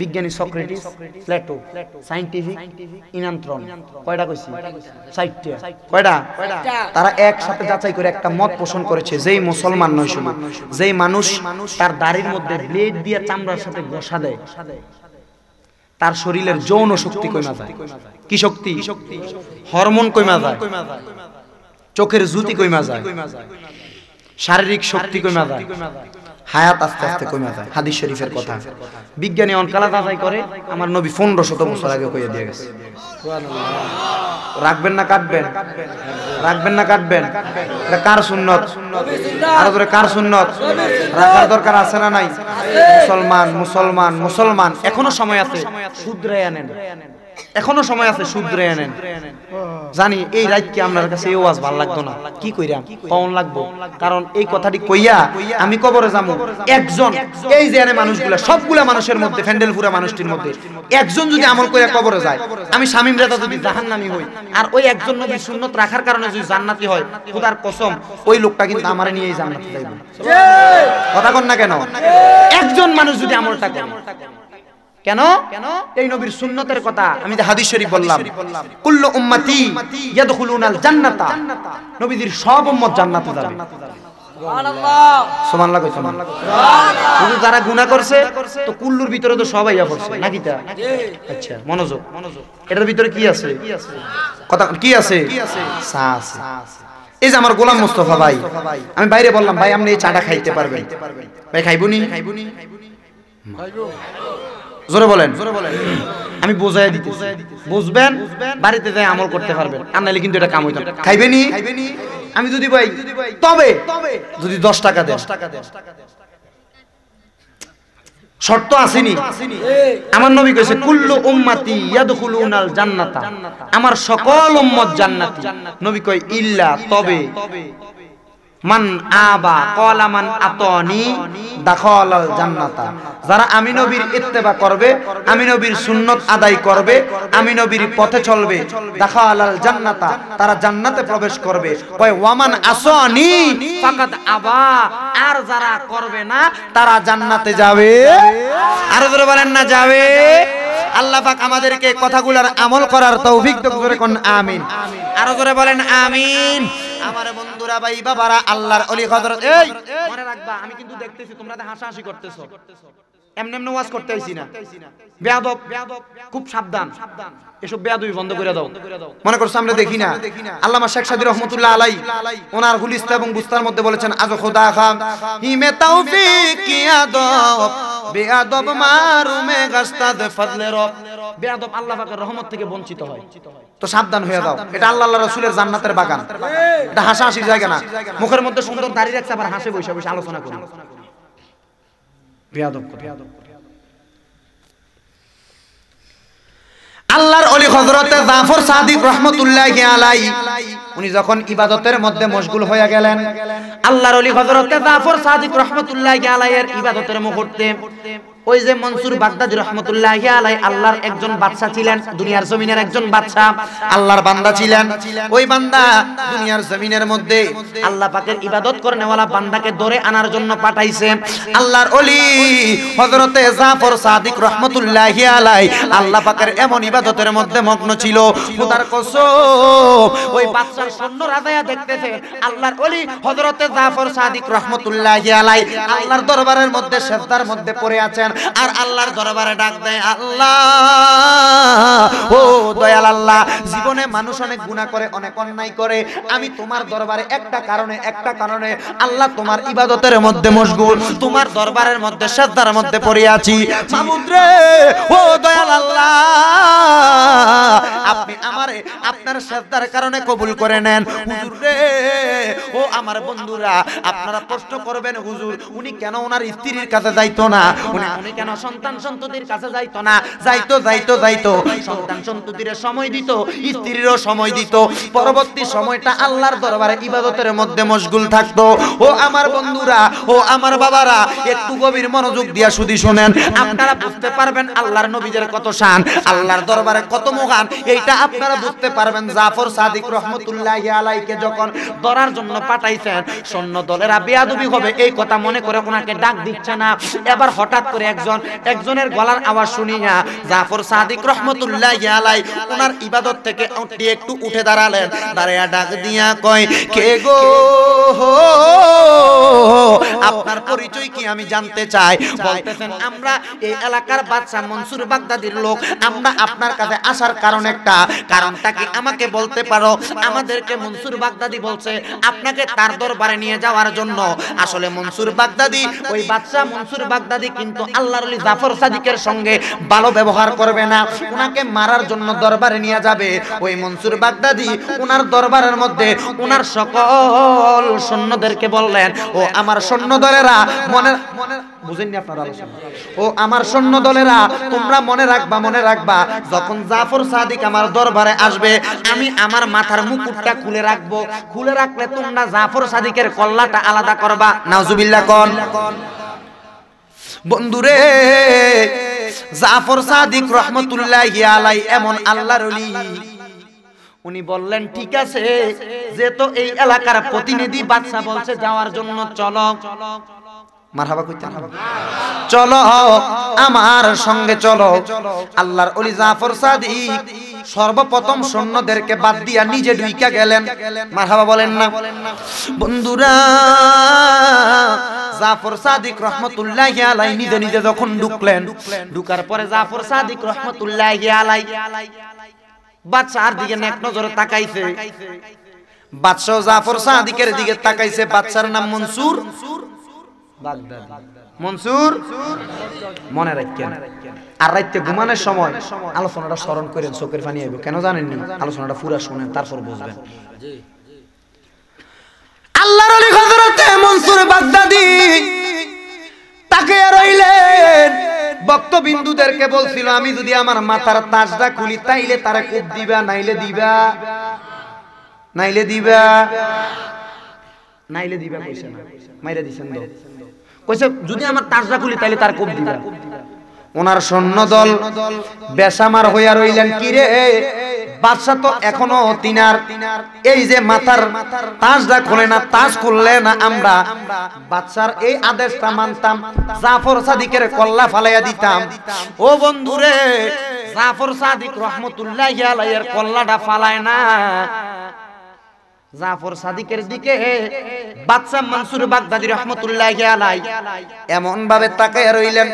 বিজ্ঞানী সক্রেটিস, প্লেটো, সায়েন্টিফিক, ইনান্ত্রন, কয়টা কইছি? 60টা। কয়টা? তারা একসাথে যাচাই করে একটা মত পোষণ করেছে, যেই মুসলমান নয় শুনুন, যেই মানুষ তার দাড়ির মধ্যে ব্লেড দিয়ে চামড়ার সাথে ঘষা দেয়, তার শরীরের যৌন শক্তি কমে যায়। কি শক্তি? হরমোন কমে যায়, চোখের জ্যোতি কমে যায়, শারীরিক শক্তি কমে যায়, হায়াত আস্তে আস্তে কমে যায়। হাদিস শরীফের কথা, বিজ্ঞানী অনকালা যাচাই করে, আমার নবী 1500 বছর আগে কইয়া দিয়ে গেছে। রাখবেন না কাটবেন? রাখবেন না কাটবেন? এটা কার সুন্নত? আর ধরে কার সুন্নত? রাখার দরকার আছে না নাই? মুসলমান মুসলমান মুসলমান, এখনো সময় আছে, শুধরে আনেন, এখনো সময় আছে, শুধরে আনেন। জানি এই রাতকে আপনার কাছে এই ওয়াজ ভালো লাগতো না, কি কইরাম কোন লাগবো, কারণ এই কথাটি কইয়া আমি কবরে যামু। একজন এই যে মানুষগুলা, সবগুলা মানুষের মধ্যে ফ্যান্ডেল পুরা মানুষটির মধ্যে একজন যদি আমল কইরা কবরে যায়, আমি শামিম রাজা যদি জাহান্নামী হই, আর ওই একজন নবী সুন্নাত রাখার কারণে যদি জান্নাতি হয়, খোদার কসম ওই লোকটা কিন্তু আমারে নিয়েই জান্নাতে যাইবে। কথা কন না কেন? একজন মানুষ যদি আমলটা করে, কেন এই নবীর সুন্নতের কথা আমি যে হাদিস শরীফ বললাম, কুল্লু উম্মতি ইয়াদখুলুনাল জান্নাতা, নবীদের সব উম্মত জান্নাতে যাবে। সুবহানাল্লাহ, সুবহানাল্লাহ, সুবহানাল্লাহ। কিন্তু যারা গুনাহ করছে তো কুল্লুর ভিতরে তো সবাই ইয়া করছে নাকি তা? আচ্ছা মনোযোগ, এটার ভিতরে কি আছে? কথা কি আছে? সা আছে। এই যে আমার গোলাম মোস্তফা ভাই, আমি বাইরে বললাম ভাই আপনি এই চাটা খাইতে পারবেন? ভাই খাইবুনি? খাইবো। জোরে বলেন। আমি বোঝাই দিতে, বুঝবেন, বাড়িতে যাই আমল করতে পারবেন, আর নাহলে কিন্তু এটা কাম হইতো না। খাইবেনি? আমি যদি ভাই, তবে যদি 10 টাকা দেন, শর্ত আসেনি। আমার নবী কইছে কুল্লু উম্মতি ইয়াদখুলুনাল জান্নাতা, আমার সকল উম্মত জান্নাতি। নবী কয় ইল্লা, তবে মান আবা ক্বালা মান আতানি দাখালাল জান্নাতা, যারা আমি নবীর ইত্তেবা করবে, আমি নবীর সুন্নাত আদায় করবে, আমি নবীর পথে চলবে, দাখালাল জান্নাতা, তারা জান্নাতে প্রবেশ করবে। কয় ওয়ামান আসানি ফাকাদ আবা, আর যারা করবে না তারা জান্নাতে যাবে। আর যারা বলেন না যাবে। আল্লাহ পাক আমাদেরকে কথাগুলোর আমল করার তৌফিক দান করুন, আমিন। আর যারা বলেন আমিন। আমার বন্ধুরা, ভাই বাবারা, আল্লাহর ওলি হযরত, এই মনে রাখবা, আমি কিন্তু দেখতেছি তোমরা হাসাহাসি করতেছো, এমনি এমনি ওয়াজ করতে আইছি না। বেয়াদব, খুব সাবধান, এসব বেয়াদবি বন্ধ করে দাও। মনে করছো আমরা দেখি না? আল্লামা শেখ সাদী রহমাতুল্লাহ আলাইহি ওনার হুলিস্তা এবং বুস্তার মধ্যে বলেছেন, আজ খোদা খাম হিমে তাওফিক কিয়াদব বেয়াদব মারুমে গাস্তাদ ফজলে রব। বেয়াদব আল্লাহ পাকের রহমত থেকে বঞ্চিত হয়, তো সাবধান হয়ে দাও। এটা আল্লাহ আল্লাহ রাসূলের জান্নাতের বাগান, এটা হাসাহাসির জায়গা না। মুখের মধ্যে সুন্দর দাড়ি রাখছে, আবার হাসে বসে বসে আলোচনা করো। আল্লাহর ওলি হযরত জাফর সাদিক রাহমাতুল্লাহি আলাইহি উনি যখন ইবাদতের মধ্যে মশগুল হয়ে গেলেন, আল্লাহর ওলি হযরত জাফর সাদিক রাহমাতুল্লাহি আলাইহির ইবাদতের মুহূর্তে ওই যে মানসুর বাগদাদী রাহমাতুল্লাহি আলাইহি আল্লাহর একজন বাদশা ছিলেন, দুনিয়ার জমিনের একজন বাদশা, আল্লাহর বান্দা ছিলেন। ওই বান্দা দুনিয়ার জমিনের মধ্যে আল্লাহ পাকের ইবাদত করনেওয়ালা বান্দাকে ধরে আনার জন্য পাঠাইছে। আল্লাহর ওলি হযরত জাফর সাদিক রাহমাতুল্লাহি আলাইহি আল্লাহ পাকের এমন ইবাদতের মধ্যে মগ্ন ছিল, খোদার কসম ওই বাদশার সৈন্যরা যায়া দেখতেছে আল্লাহর ওলি হযরত জাফর সাদিক রাহমাতুল্লাহি আলাইহি আল্লাহর দরবারের মধ্যে সেজদার মধ্যে পড়ে আছেন। আর আল্লাহর দরবারে ডাক দেয়, আল্লাহ ও দয়াল আল্লাহ, জীবনে মানুষ অনেক গুনাহ করে, অনেক অন্যায় করে, আমি তোমার দরবারে একটা কারণে আল্লাহ তোমার ইবাদতের মধ্যে মশগুল, তোমার দরবারের মধ্যে সেজদার মধ্যে পড়ে আছি। মাবুদ রে, ও দয়াল আল্লাহ, আপনি আমারে আপনার সেজদার কারণে কবুল করে নেন। হুজুর রে, ও আমার বন্ধুরা, আপনারা প্রশ্ন করবেন, হুজুর উনি কেন ওনার স্ত্রীর কাছে যাইতো না, উনি কেন সন্তান সন্ততির কাছে যাইতো না? যাইতো, সন্তান সন্ততির সময় দিত, স্ত্রীরও সময় দিত, পরবর্তী সময়টা আল্লাহর দরবারে ইবাদতের মধ্যে মশগুল থাকতো। ও আমার বন্ধুরা, ও আমার বাবারা, একটু গভীর মনোযোগ দিয়া শুধু শোনেন, আপনারা বুঝতে পারবেন আল্লাহর নবীদের কত শান, আল্লাহর দরবারে কত মহান, এইটা আপনারা বুঝতে পারবেন। জাফর সাদিক রহমতুল্লাহি আলাইকে যখন ধরার জন্য পাঠাইছেন, সৈন্য দলেরা বেয়াদবি হবে এই কথা মনে করে ওনাকে ডাক দিচ্ছে না। এবার হঠাৎ করে একজনের গলার আওয়াজ শুনিয়া জাফর সাদিক রহমাতুল্লাহি আলাইহি ওনার ইবাদত থেকে একটু উঠে দাঁড়ালেন, দাঁড়ায়া ডাক দিয়া কয়, কে গো, আপনার পরিচয় কি আমি জানতে চাই। বলতেছেন, আমরা এই এলাকার বাদশা মানসুর বাগদাদীর লোক, আমরা আপনার কাছে আসার কারণ একটা, কারণটা কি আমাকে বলতে পারো? আমাদেরকে মানসুর বাগদাদী বলছে আপনাকে তার দরবারে নিয়ে যাওয়ার জন্য। আসলে মানসুর বাগদাদী, ওই বাদশা মানসুর বাগদাদী কিন্তু আল্লাহর ওলি জাফর সাদিকের সঙ্গে ভালো ব্যবহার করবে না, ওনাকে মারার জন্য দরবারে নিয়ে যাবে। ওই মানসুর বাগদাদী ওনার দরবারের মধ্যে ওনার সকল সৈন্যদেরকে বললেন, ও আমার সৈন্য দলেরা, বুঝেননি আপনারা, ও আমার সৈন্য দলেরা, তোমরা মনে রাখবা যখন জাফর সাদিক আমার দরবারে আসবে, আমি আমার মাথার মুকুটটা খুলে রাখবো, খুলে রাখলে তোমরা জাফর সাদিকের কল্লাটা আলাদা করবা। নাউজুবিল্লাহ কন। বন্ধুরে, জাফর সাদিক রহমাতুল্লাহি আলাইহি এমন আল্লাহর ওলি, উনি বললেন ঠিক আছে, যেহেতু এই এলাকার প্রতিনিধি বাদশা বলছে যাওয়ার জন্য, চলো মারহাবা কইতে না, চলো আমার সঙ্গে চলো। আল্লাহর ওলি জাফর সাদিক সর্বপ্রথম সৈন্যদেরকে বাদ দিয়া নিজে ঢুইকা গেলেন। মারহাবা বলেন না? বন্ধুরা, জাফর সাদিক রহমাতুল্লাহি আলাইহি নিজে যখন ঢুকলেন, ঢুকার পরে জাফর সাদিক রহমাতুল্লাহি আলাইহি বাদশার দিকে এক নজরে তাকাইছে। বাদশা জাফর সাদিকের দিকে তাকাইছে। বাদশার নাম মানসুর বাগদাদী। মানসুর, মনে রাখেন, আর রাতে ঘুমানোর সময় আলোচনাটা স্মরণ করেন, চোখের পানি আইবো। কেন জানেন নি? আলোচনাটা পুরা শুনেন, তারপর বুঝবেন। জি, আল্লাহর ওলি হযরত মানসুর বাগদাদী তাকিয়ে রইলেন। ভক্তবিন্দুদেরকে বলছিল আমি যদি আমার মাথার তাজটা খুলি তাইলে তারে কূপ দিবা নাইলে দিবা কইছে না মাইরা দিছেন তো কইছে যদি আমার তাজটা খুলি তাইলে তারে কূপ দিবা। ওনার সৈন্যদল বেসামার হইয়া রইলেন কি রে বাদশা তো এখনো তিনার এই যে মাথার তাজটা খোলে না, তাজ খুললে না আমরা বাদশার এই আদেশটা মানতাম জাফর সাদিকের কল্লা ফালাইয়া দিতাম। ও বন্ধুরে জাফর সাদিক রহমতুল্লাহি আলাইহির কল্লাটা ফালায় না, জাফর সাদিকের দিকে বাদশা মানসুর বাগদাদী রহমতুল্লাহি আলাইহি এমন ভাবে তাকায় রইলেন,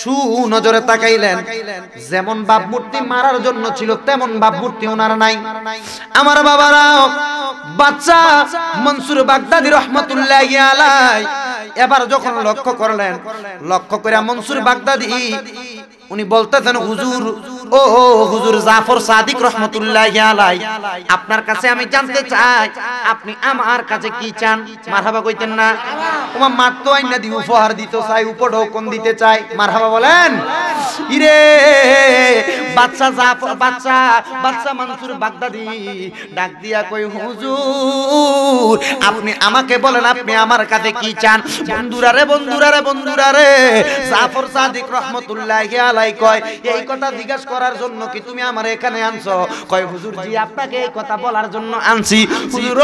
সুনজরে তাকাইলেন, যেমন বাপ মূর্তি মারার জন্য ছিল তেমন বাপ মূর্তি ওনার নাই। আমার বাবারা বাদশা মানসুর বাগদাদী রহমতুল্লাহি আলাইহি এবার যখন লক্ষ্য করলেন, লক্ষ্য করে মানসুর বাগদাদী উনি বলতেছেন হুজুর ও হুজুর জাফর সাদিক রহমতুল্লাহি আলাইহি আপনার কাছে আমি জানতে চাই আপনি আমার কাছে কি চান? মারহাবা কইতেন না ওমা মার তো আইনা দি উপহার দিতে চাই, উপঢৌকন দিতে চাই। মারহাবা বলেন। ইরে বাদশা জাফর বাদশা মানসুর বাগদাদী ডাক দিয়া কই হুজুর আপনি আমাকে বলেন আপনি আমার কাছে কি চান? বন্ধুরা রে জাফর সাদিক রহমতুল্লাহি আলাইহি কয় এই কথা জিজ্ঞাসা করার জন্য কি তুমি আমার এখানে আনছো? কয় হুজুর জি আপনাকে এই কথা বলার জন্য আনছি। হুজুর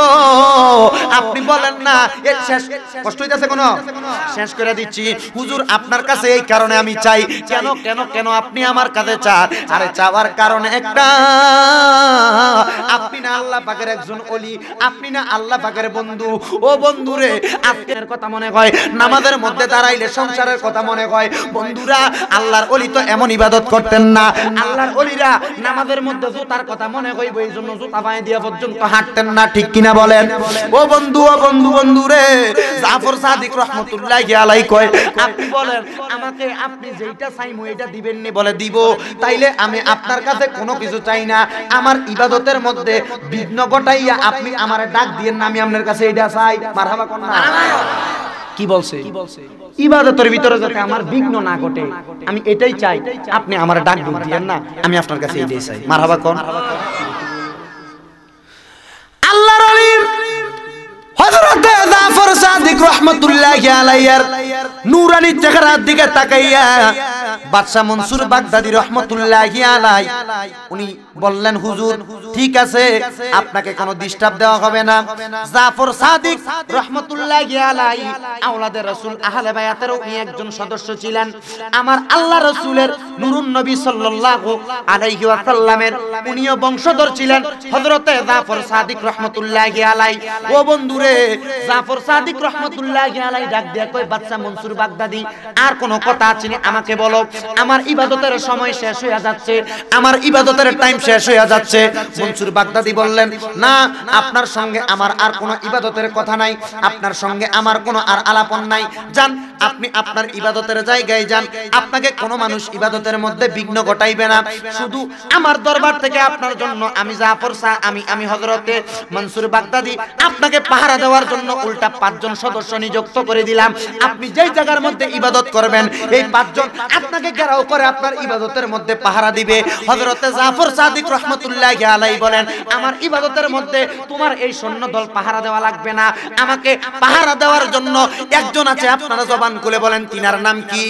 আপনি বলেন না, এই শেষ কষ্ট হইতাছে কোন শেষ করে দিচ্ছি। হুজুর আপনার কাছে এই কারণে আমি চাই। কেন আপনি আমার কাছে চান? আরে চাওয়ার কারণ একটা, আপনি না আল্লাহ পাকের একজন ওলি, আপনি না আল্লাহ পাকের বন্ধু। ও বন্ধুরে আজকের কথা মনে হয়, নামাজের মধ্যে দাঁড়াইলে সংসারের কথা মনে হয়। বন্ধুরা আল্লাহর ওলি তো এমন ইবাদত করতেন না, আল্লাহর ওলিরা নামাজের মধ্যে জুতার কথা মনে হইব এইজন্য জুতা পায়ে দিয়া পর্যন্ত হাঁটতেন না, ঠিক কিনা বলেন? ও বন্ধু বন্ধুরে জাফর সাদিক রহমতুল্লাহি আলাইহি কয় আপনি বলেন আমাকে আপনি যেটা চাইমু এটা দিবেন নি? বলে দিব। তাইলে আমি আপনার কাছে কোনো কিছু চাই না, আমার ইবাদতের মধ্যে বিঘ্ন ঘটাইয়া আপনি আমারে ডাক দিয়েন না, আমি আপনার কাছে এটা চাই। মারহাবা কর না। কি বলছে? ইবাদতের ভিতরে যাতে আমার বিঘ্ন না ঘটে আমি এটাই চাই, আপনি আমার ডাক দিয়েন না, আমি আপনার কাছে এটাই চাই। মারহাবা কোন আল্লাহর ওলি হযরত জাফর সাদিক রহমাতুল্লাহি আলাইহির নূরানী চেহারার দিকে তাকাইয়া বাদশা মানসুর বাগদাদী রহমতুল্লাহি আলাইহি উনি বললেন হুজুর ঠিক আছে আপনাকে কোনো ডিস্টার্ব দেওয়া হবে না। জাফর সাদিক রহমতুল্লাহি আলাইহি আওলাদে রাসূল আহলে বায়াতের উনি একজন সদস্য ছিলেন। আমার আল্লাহ রাসূলের নূরুন নবী সাল্লাল্লাহু আলাইহি ওয়াসাল্লামের উনিও বংশধর ছিলেন হযরতে জাফর সাদিক রহমতুল্লাহি আলাইহি। ও বন্ধুরে জাফর সাদিক রহমতুল্লাহি আলাইহি ডাক দিয়া কয় বাদশা মানসুর বাগদাদী আর কোনো কথা আছে নি আমাকে বলো, আমার ইবাদতের সময় শেষ হয়ে যাচ্ছে, আমার ইবাদতের টাইম শেষ হয়ে যাচ্ছে। মানসুর বাগদাদী বললেন না আপনার সঙ্গে আমার আর কোনো ইবাদতের কথা নাই, আপনার সঙ্গে আমার কোনো আর আলাপন নাই, যান আপনি আপনার ইবাদতের জায়গায় যান, আপনাকে কোনো মানুষ ইবাদতের মধ্যে বিঘ্ন ঘটাইবে না। শুধু আমার দরবার থেকে আপনার জন্য আমি জাফর শাহ আমি হযরতে মানসুর বাগদাদী আপনাকে পাহারা দেওয়ার জন্য উল্টা পাঁচজন সদস্য নিযুক্ত করে দিলাম, আপনি যেই জায়গার মধ্যে ইবাদত করবেন এই পাঁচজন আপনাকে ঘেরাও করে আপনার ইবাদতের মধ্যে পাহারা দিবে। হযরত জাফর সাদিক রহমাতুল্লাহি আলাইহি বলেন আমার ইবাদতের মধ্যে তোমার এই সৈন্য দল পাহারা দেওয়া লাগবে না, আমাকে পাহারা দেওয়ার জন্য একজন আছে আপনারা জবান খুলে বলেন তিনার নাম কি?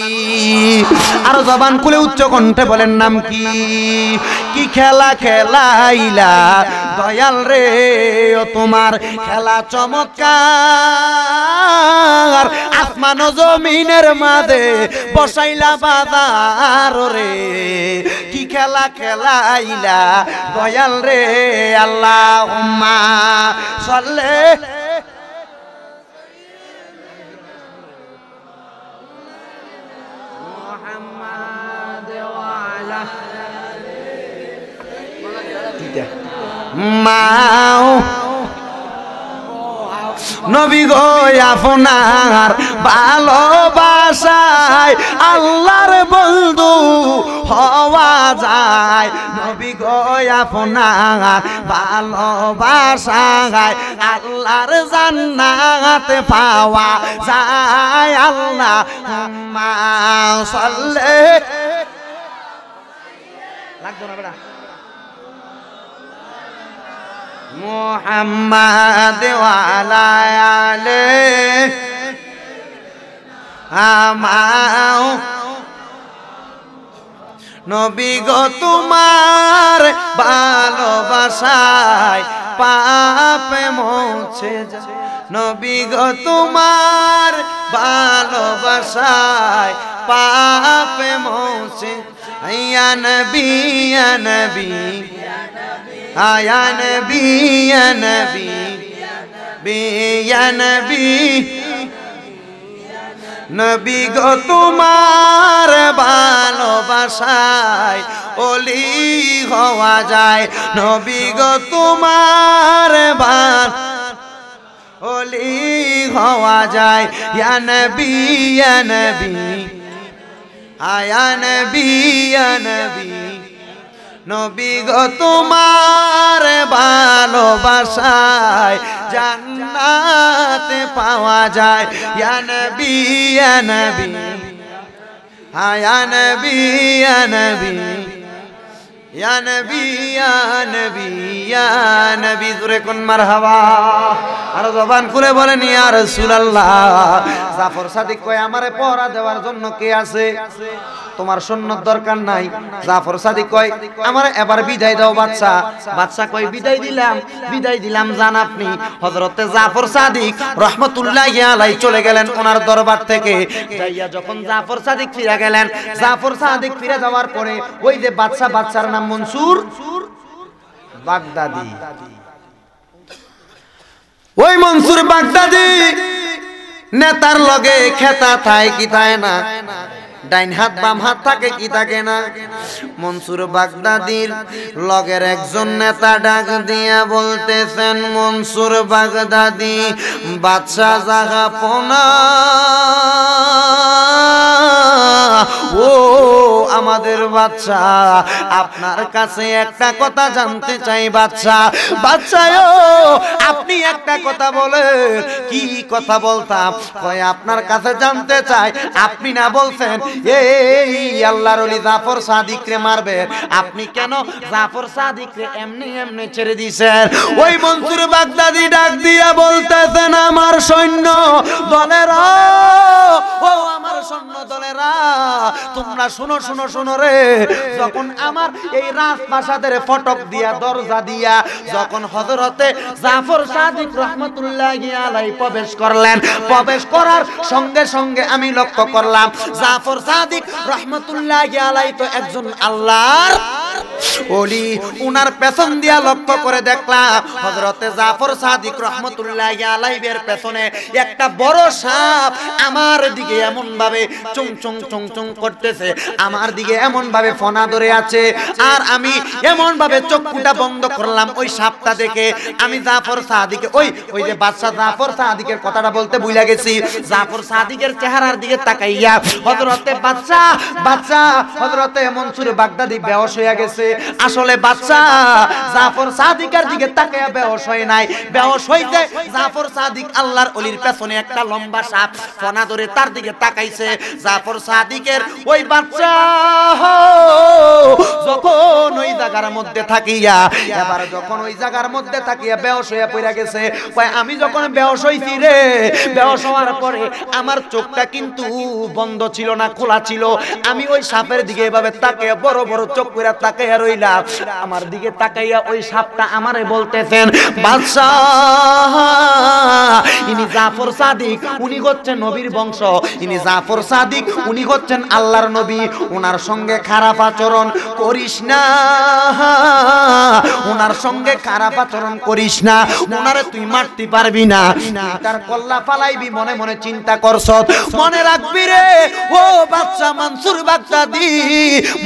আর জবান খুলে উচ্চ কণ্ঠে বলেন নাম কি? কি খেলা খেলাইলা দয়াল রে ও তোমার খেলা চমৎকার, আসমান ও জমিনের মাঝে বসাইলা বাধা রে, কি খেলা খেলাইলা দয়াল রে আল্লাহুম্মা সাল্লি মুহাম্মাদ ওয়া আলা আলিহি। নবী গো আপনার ভালোবাসায় আল্লাহর বন্ধু হওয়া যায়, নবী গো আপনার ভালোবাসায় আল্লাহর জান্নাত পাওয়া যায়। আল্লাহুম্মা সাল্লি লাগতো না বেটা মুহাম্মাদ ওয়া আলা আলিহি আমাও নবী গো তোমার ভালোবাসায় পাপে মুছে যায়, নবী গো তোমার ভালোবাসায় পাপে মুছে। ইয়া নবী ইয়া নবী ইয়া নবী ইয়া নবী ইয়া নবী নবী গো তোমার ভালোবাসায় ওলি হওয়া যায়, নবী গো তোমার ওলি হওয়া যায়। ইয়া নবী ইয়া নবী ইয়া নবী ইয়া নবী নবী গো তোমার ভালোবাসায় জান্নাত পাওয়া যায়। ইয়া নবী ইয়া নবী ইয়া নবী ইয়া নবী ইয়া নবী ইয়া নবী ইয়া নবী জোরে কোন মারহাবা, আর জবান খুলে বলেন ইয়া রাসূলুল্লাহ। জাফর সাদিক কয় আমারে পড়া দেওয়ার জন্য কে আছে? তোমার শূন্য দরকার নাই। জাফর সাদিক কয় আমার এবার বিদায় দাও বাদশা। বাদশা কয় বিদায় দিলাম, বিদায় দিলাম জান আপনি। হযরতে জাফর সাদিক রাহমাতুল্লাহি আলাইহি চলে গেলেন ওনার দরবার থেকে। যাইয়া যখন জাফর সাদিক ফিরে গেলেন, জাফর সাদিক ফিরে যাওয়ার পরে ওই যে বাদশা, বাদশার নাম মানসুর বাগদাদী। ওই মানসুর বাগদাদী নেতার লগে খেতা থায় কি থায় না, ডাইন হাত বাম হাত থাকে কি থাকে না। মানসুর বাগদাদীর লগের একজন নেতা ডাক দিয়া বলতেছেন, মানসুর বাগদাদী বাদশা জাগাপনা ও আমাদের বাদশা, আপনার কাছে একটা কথা জানতে চাই বাদশা। বাদশা আপনি একটা কথা বলেন। কি কথা বলতাম? কয় আপনার কাছে জানতে চাই, আপনি না বলছেন এই আল্লাহর ওলি জাফর সাদিক রে মারবেন, আপনি কেন জাফর সাদিক রে এমনি এমনি ছেড়ে দিয়েছেন? ওই মানসুর বাগদাদী ডাক দিয়া বলতেছেন আমার সৈন্য দলেরা, ও আমার সৈন্য দলেরা তোমরা শুনো শুনো শুনো রে, যখন আমার এই রাজপ্রাসাদের ফটক দিয়া দরজা দিয়া যখন হযরতে জাফর সাদিক রাহমাতুল্লাহি আলাইহি প্রবেশ করলেন, প্রবেশ করার সঙ্গে সঙ্গে আমি লক্ষ্য করলাম জাফর সাদিক রাহমাতুল্লাহি আলাইহি তো একজন আল্লাহর ওলি। উনার পেছন দিয়া লক্ষ্য করে দেখলাম হযরতে জাফর সাদিক রাহমাতুল্লাহি আলাইহি এর পেছনে একটা বড় সাপ আমার দিকে এমন ভাবে চুং চুং চুং চুং করতেছে, আমার দিকে এমন ভাবে ফনা ধরে আছে। আর আমি এমন ভাবে চোখটা বন্ধ করলাম ওই সাপটা দেখে। আমি জাফর সাদিকে ওই ওই যে বাদশা জাফর সাদিকের কথাটা বলতে ভুলে গেছি। জাফর সাদিকের চেহারার দিকে তাকাইয়া হযরতে বাদশা বাদশা হযরতে মানসুর বাগদাদী বেহশ হয়ে গেছে। আসলে বাদশা জাফর সাদিকের দিকে তাকাইয়া বেহশ হয় নাই, বেহশ হইতে জাফর সাদিক আল্লাহর ওলির পেছনে একটা লম্বা সাপ ফনা ধরে তার দিকে তাকাইছে। জাফর সাদিকের ওই বাচ্চা যখন ওই জায়গার মধ্যে থাকিয়া এবার যখন ওই জায়গার মধ্যে থাকিয়া বেহশ হয়ে পড়ে গেছে। আমি যখন বেহশ হইছি রে, বেহশ হওয়ার পরে আমার চোখটা কিন্তু বন্ধ ছিল না, খোলা ছিল। আমি ওই সাপের দিকে এভাবে তাকাইয়া বড় বড় চোখ করে তাকাইয়া রইলাম। আমার দিকে তাকাইয়া ওই সাপটা আমারে বলতেছেন বাদশা ইনি জাফর সাদিক, উনি হচ্ছেন নবীর বংশ, ইনি জাফর সাদিক উনি হচ্ছেন আল্লাহর নবী, ওনার সঙ্গে খারাপ আচরণ করিস না, ওনার সঙ্গে খারাপ আচরণ করিস না, ওনারে তুই মারতে পারবি না, তার কল্লা ফালাইবি মনে মনে চিন্তা করছ। মনে রাখবি রে ও বাদশা মানসুর বাগদাদী,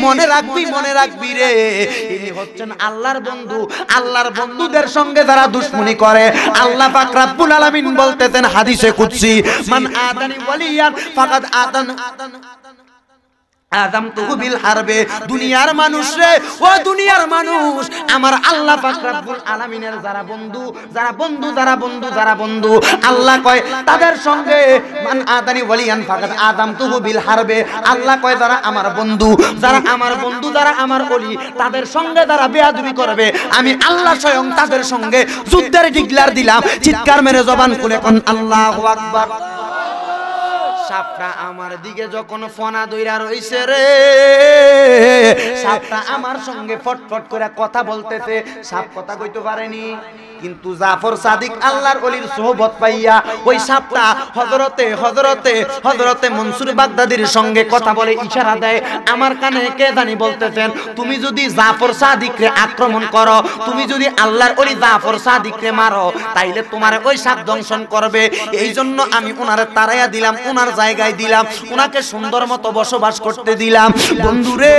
মনে রাখবি মনে রাখবি রে, ইনি হচ্ছেন আল্লাহর বন্ধু, আল্লাহর বন্ধুদের সঙ্গে যারা দুশ্মনী করে আল্লাহ পাক রব্বুল আলামিন বলতেছেন হাদিসে কুদসি মান আদানি ওয়ালিয়ান ফাকাদ আদান আদম তুহু বিল হারবে দুনিয়ার মানুষ রে ও দুনিয়ার মানুষ আমার আল্লাহ পাক রব্বুল আলামিনের যারা বন্ধু আল্লাহ কয় তাদের সঙ্গে মান আদানি ওয়ালিয়ান ফাকাত আদম তুহু বিল হারবে আল্লাহ কয় যারা আমার বন্ধু যারা আমার ওলি তাদের সঙ্গে যারা বেয়াদবি করবে আমি আল্লাহ স্বয়ং তাদের সঙ্গে যুদ্ধের ডিক্লার দিলাম চিৎকার মেরে জবান খুলে কোন আল্লাহু আকবার সাপটা আমার দিকে যখন ফোনা দইরা রইছে রে সাপটা আমার সঙ্গে ফটফট করে কথা বলতেছে সাপ কথা কইতে পারেনি কিন্তু জাফর সাদিক আল্লাহর ওলির সোহবত পাইয়া ওই সাপটা হযরতে মানসুর বাগদাদীর সঙ্গে কথা বলে ইশারা দেয় আমার কানে কে জানি বলতেছেন তুমি যদি জাফর সাদিককে আক্রমণ করো তুমি যদি আল্লাহর ওলি জাফর সাদিককে মারো তাইলে তোমার ওই সাপ দংশন করবে এইজন্য আমি ওনারে তাড়াইয়া দিলাম ওনার জায়গায় দিলাম ওনাকে সুন্দর মতো বসবাস করতে দিলাম বন্ধুরে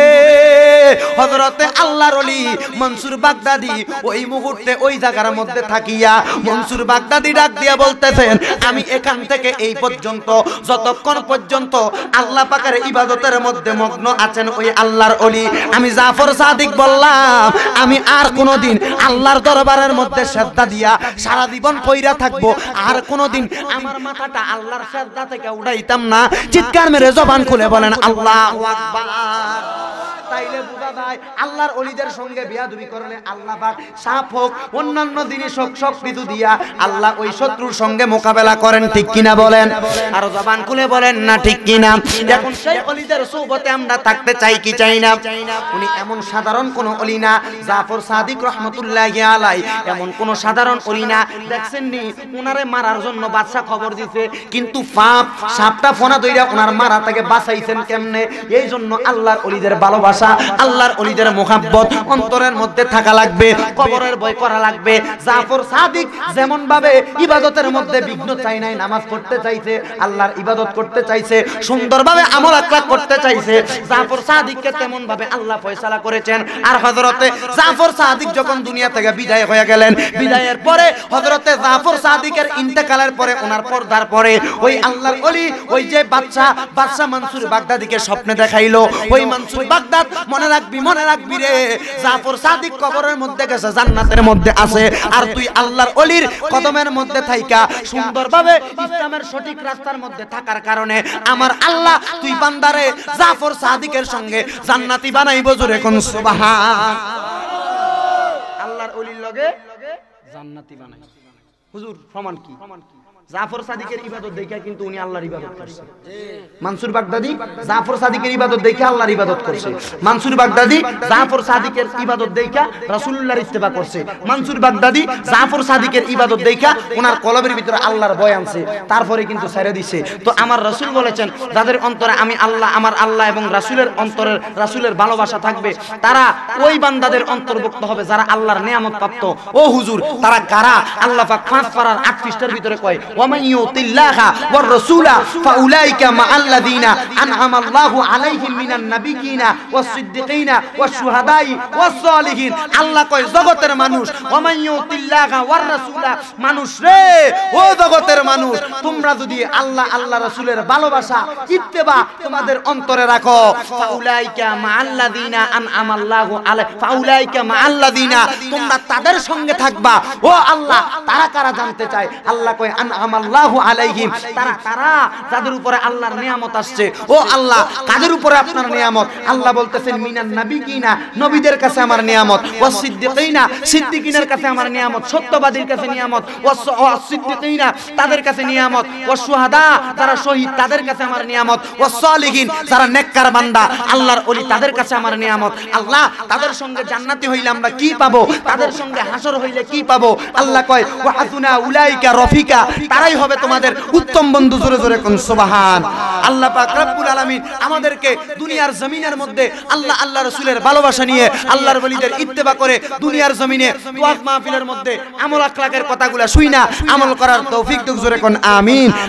হযরতে আল্লাহর ওলি মানসুর বাগদাদী ওই মুহূর্তে ওই জায়গার মধ্যে থাকিয়া মানসুর বাগদাদী ডাক দিয়া বলতেছেন আমি এখান থেকে এই পর্যন্ত যতক্ষণ পর্যন্ত আল্লাহ পাকের ইবাদতের মধ্যে মগ্ন আছেন ওই আল্লাহর ওলি আমি জাফর সাদিক বললাম আমি আর কোনোদিন আল্লাহর দরবারের মধ্যে সেজদা দিয়া সারা জীবন পয়রা থাকবো আর কোনোদিন আমার মাথাটা আল্লাহর সেজদা থেকে উঠাইতাম না চিৎকার মেরে জবান খুলে বলেন আল্লাহু আকবার তাইলে বুঝা যায় আল্লাহর ওলিদের সঙ্গে বেয়াদবি করলে আল্লাহ পাক সাপ হোক অন্যান্য দিনে শক্তিদু দিয়া আল্লাহ ওই শত্রুর সঙ্গে মোকাবেলা করেন ঠিক কিনা বলেন আর জবান খুলে বলেন না ঠিক কিনা এখন সেই ওলিদের সুবতে আমরা থাকতে চাই কি চাই না উনি এমন সাধারণ কোন ওলি না জাফর সাদিক রাহমাতুল্লাহি আলাইহি এমন কোন সাধারণ ওলি না দেখছেন নি উনারে মারার জন্য বাদশা খবর দিতে কিন্তু পাপ সাপটা ফোনা দইরা ওনার মারা থেকে বাঁচাইছেন কেমনে এই জন্য আল্লাহর ওলিদের ভালোবাসা আল্লাহর ওলিদের মুহাব্বত অন্তরের মধ্যে থাকা লাগবে কবরের ভয় করা লাগবে জাফর সাদিক যেমন ভাবে ইবাদতের মধ্যে বিঘ্ন চাই নাই নামাজ পড়তে চাইছে আল্লাহর ইবাদত করতে চাইছে সুন্দরভাবে আমল আকলাক করতে চাইছে জাফর সাদিককে তেমন ভাবে আল্লাহ ফয়সালা করেছেন আর হযরতে জাফর সাদিক যখন দুনিয়া থেকে বিদায় হয়ে গেলেন বিদায়ের পরে হযরতে জাফর সাদিকের ইন্তেকালের পরে ওনার পর্দার পরে ওই আল্লাহর ওলি ওই যে বাদশা মানসুর বাগদাদীকে স্বপ্নে দেখাইলো ওই মানসুর বাগদাদ মনে রাখবি রে জাফর সাদিক কবরের মধ্যে গেছে জান্নাতের মধ্যে আছে আর তুই আল্লাহর ওলির কদমের মধ্যে থাইকা সুন্দরভাবে ইসলামের সঠিক রাস্তার মধ্যে থাকার কারণে আমার আল্লাহ তুই বান্দারে জাফর সাদিকের সঙ্গে জান্নাতি বানাইবো জোরে কোন সুবহান আল্লাহর ওলির লগে জান্নাতি বানাই হুজুর প্রমাণ কি জাফর সাদিকের ইবাদত দেখে কিন্তু উনি আল্লাহর ইবাদত করছেন মানসুর বাগদাদী জাফর সাদিকের ইবাদত দেখে আল্লাহর ইবাদত করছে মানসুর বাগদাদী জাফর সাদিকের ইবাদত দেখে রাসূলুল্লাহর ইত্তেবা করছে মানসুর বাগদাদী জাফর সাদিকের ইবাদত দেখে ওনার কলবের ভিতরে আল্লাহর ভয় আনছে তারপরে কিন্তু ছেড়ে দিয়েছে তো আমার রাসূল বলেছেন যাদের অন্তরে আমি আল্লাহ আমার আল্লাহ এবং রাসূলের অন্তরে রাসূলের ভালোবাসা থাকবে তারা ওই বান্দাদের অন্তর্ভুক্ত হবে যারা আল্লাহর নিয়ামত প্রাপ্ত ও হুজুর তারা কারা আল্লাহ পাক 5 পারার 8 পৃষ্ঠার ভিতরে কয় ومن يطع الله والرسول فاولئك مع الذين انعم الله عليهم من النبيين والصديقين والشهداء والصالحين আল্লাহ কয় জগতের মানুষ ومن يطع الله والرسول মানুষ রে ও জগতের মানুষ তোমরা যদি আল্লাহ রাসূলের ভালোবাসা ইত্তেবা তোমাদের অন্তরে রাখো ফাউলাইকা মা আল্লাযিনা তোমরা তাদের সঙ্গে থাকবা ও আল্লাহ তারা কারা জানতে চায় আল্লাহ কয় আমাল্লাহু আলাইহিম তারা যাদের উপরে আল্লাহর নিয়ামত আসছে ও আল্লাহ কাদের উপরে আপনার নিয়ামত আল্লাহ বলতেছেন মিনান নাবিকিনা নবীদের কাছে আমার নিয়ামত ওয়াস সিদ্দিকিনা সিদ্দিকিনের কাছে আমার নিয়ামত সত্যবাদীর কাছে নিয়ামত ওয়াস সিদ্দিকিনা তাদের কাছে নিয়ামত ওয়াস শুহাদা যারা শহীদ তাদের কাছে আমার নিয়ামত ওয়াস সালিহিন যারা নেককার বান্দা আল্লাহর ওলি তাদের কাছে আমার নিয়ামত আল্লাহ তাদের সঙ্গে জান্নাতি হইলে আমরা কি পাবো তাদের সঙ্গে হাসর হইলে কি পাবো আল্লাহ কয় ওয়া হাসুনা উলাইকা রফিকা তারাই হবে তোমাদের উত্তম বন্ধু জোরে জোরে কোন সুবহান আল্লাহ পাক রব্বুল আলামিন আমাদেরকে দুনিয়ার জমিনের মধ্যে আল্লাহ রাসূলের ভালোবাসা নিয়ে আল্লাহর ওলিদের ইত্তেবা করে দুনিয়ার জমিনে ওয়াজ মাহফিলের মধ্যে আমল আকলাকের কথাগুলো শুইনা আমল করার তৌফিক দাও জোরে কোন আমিন।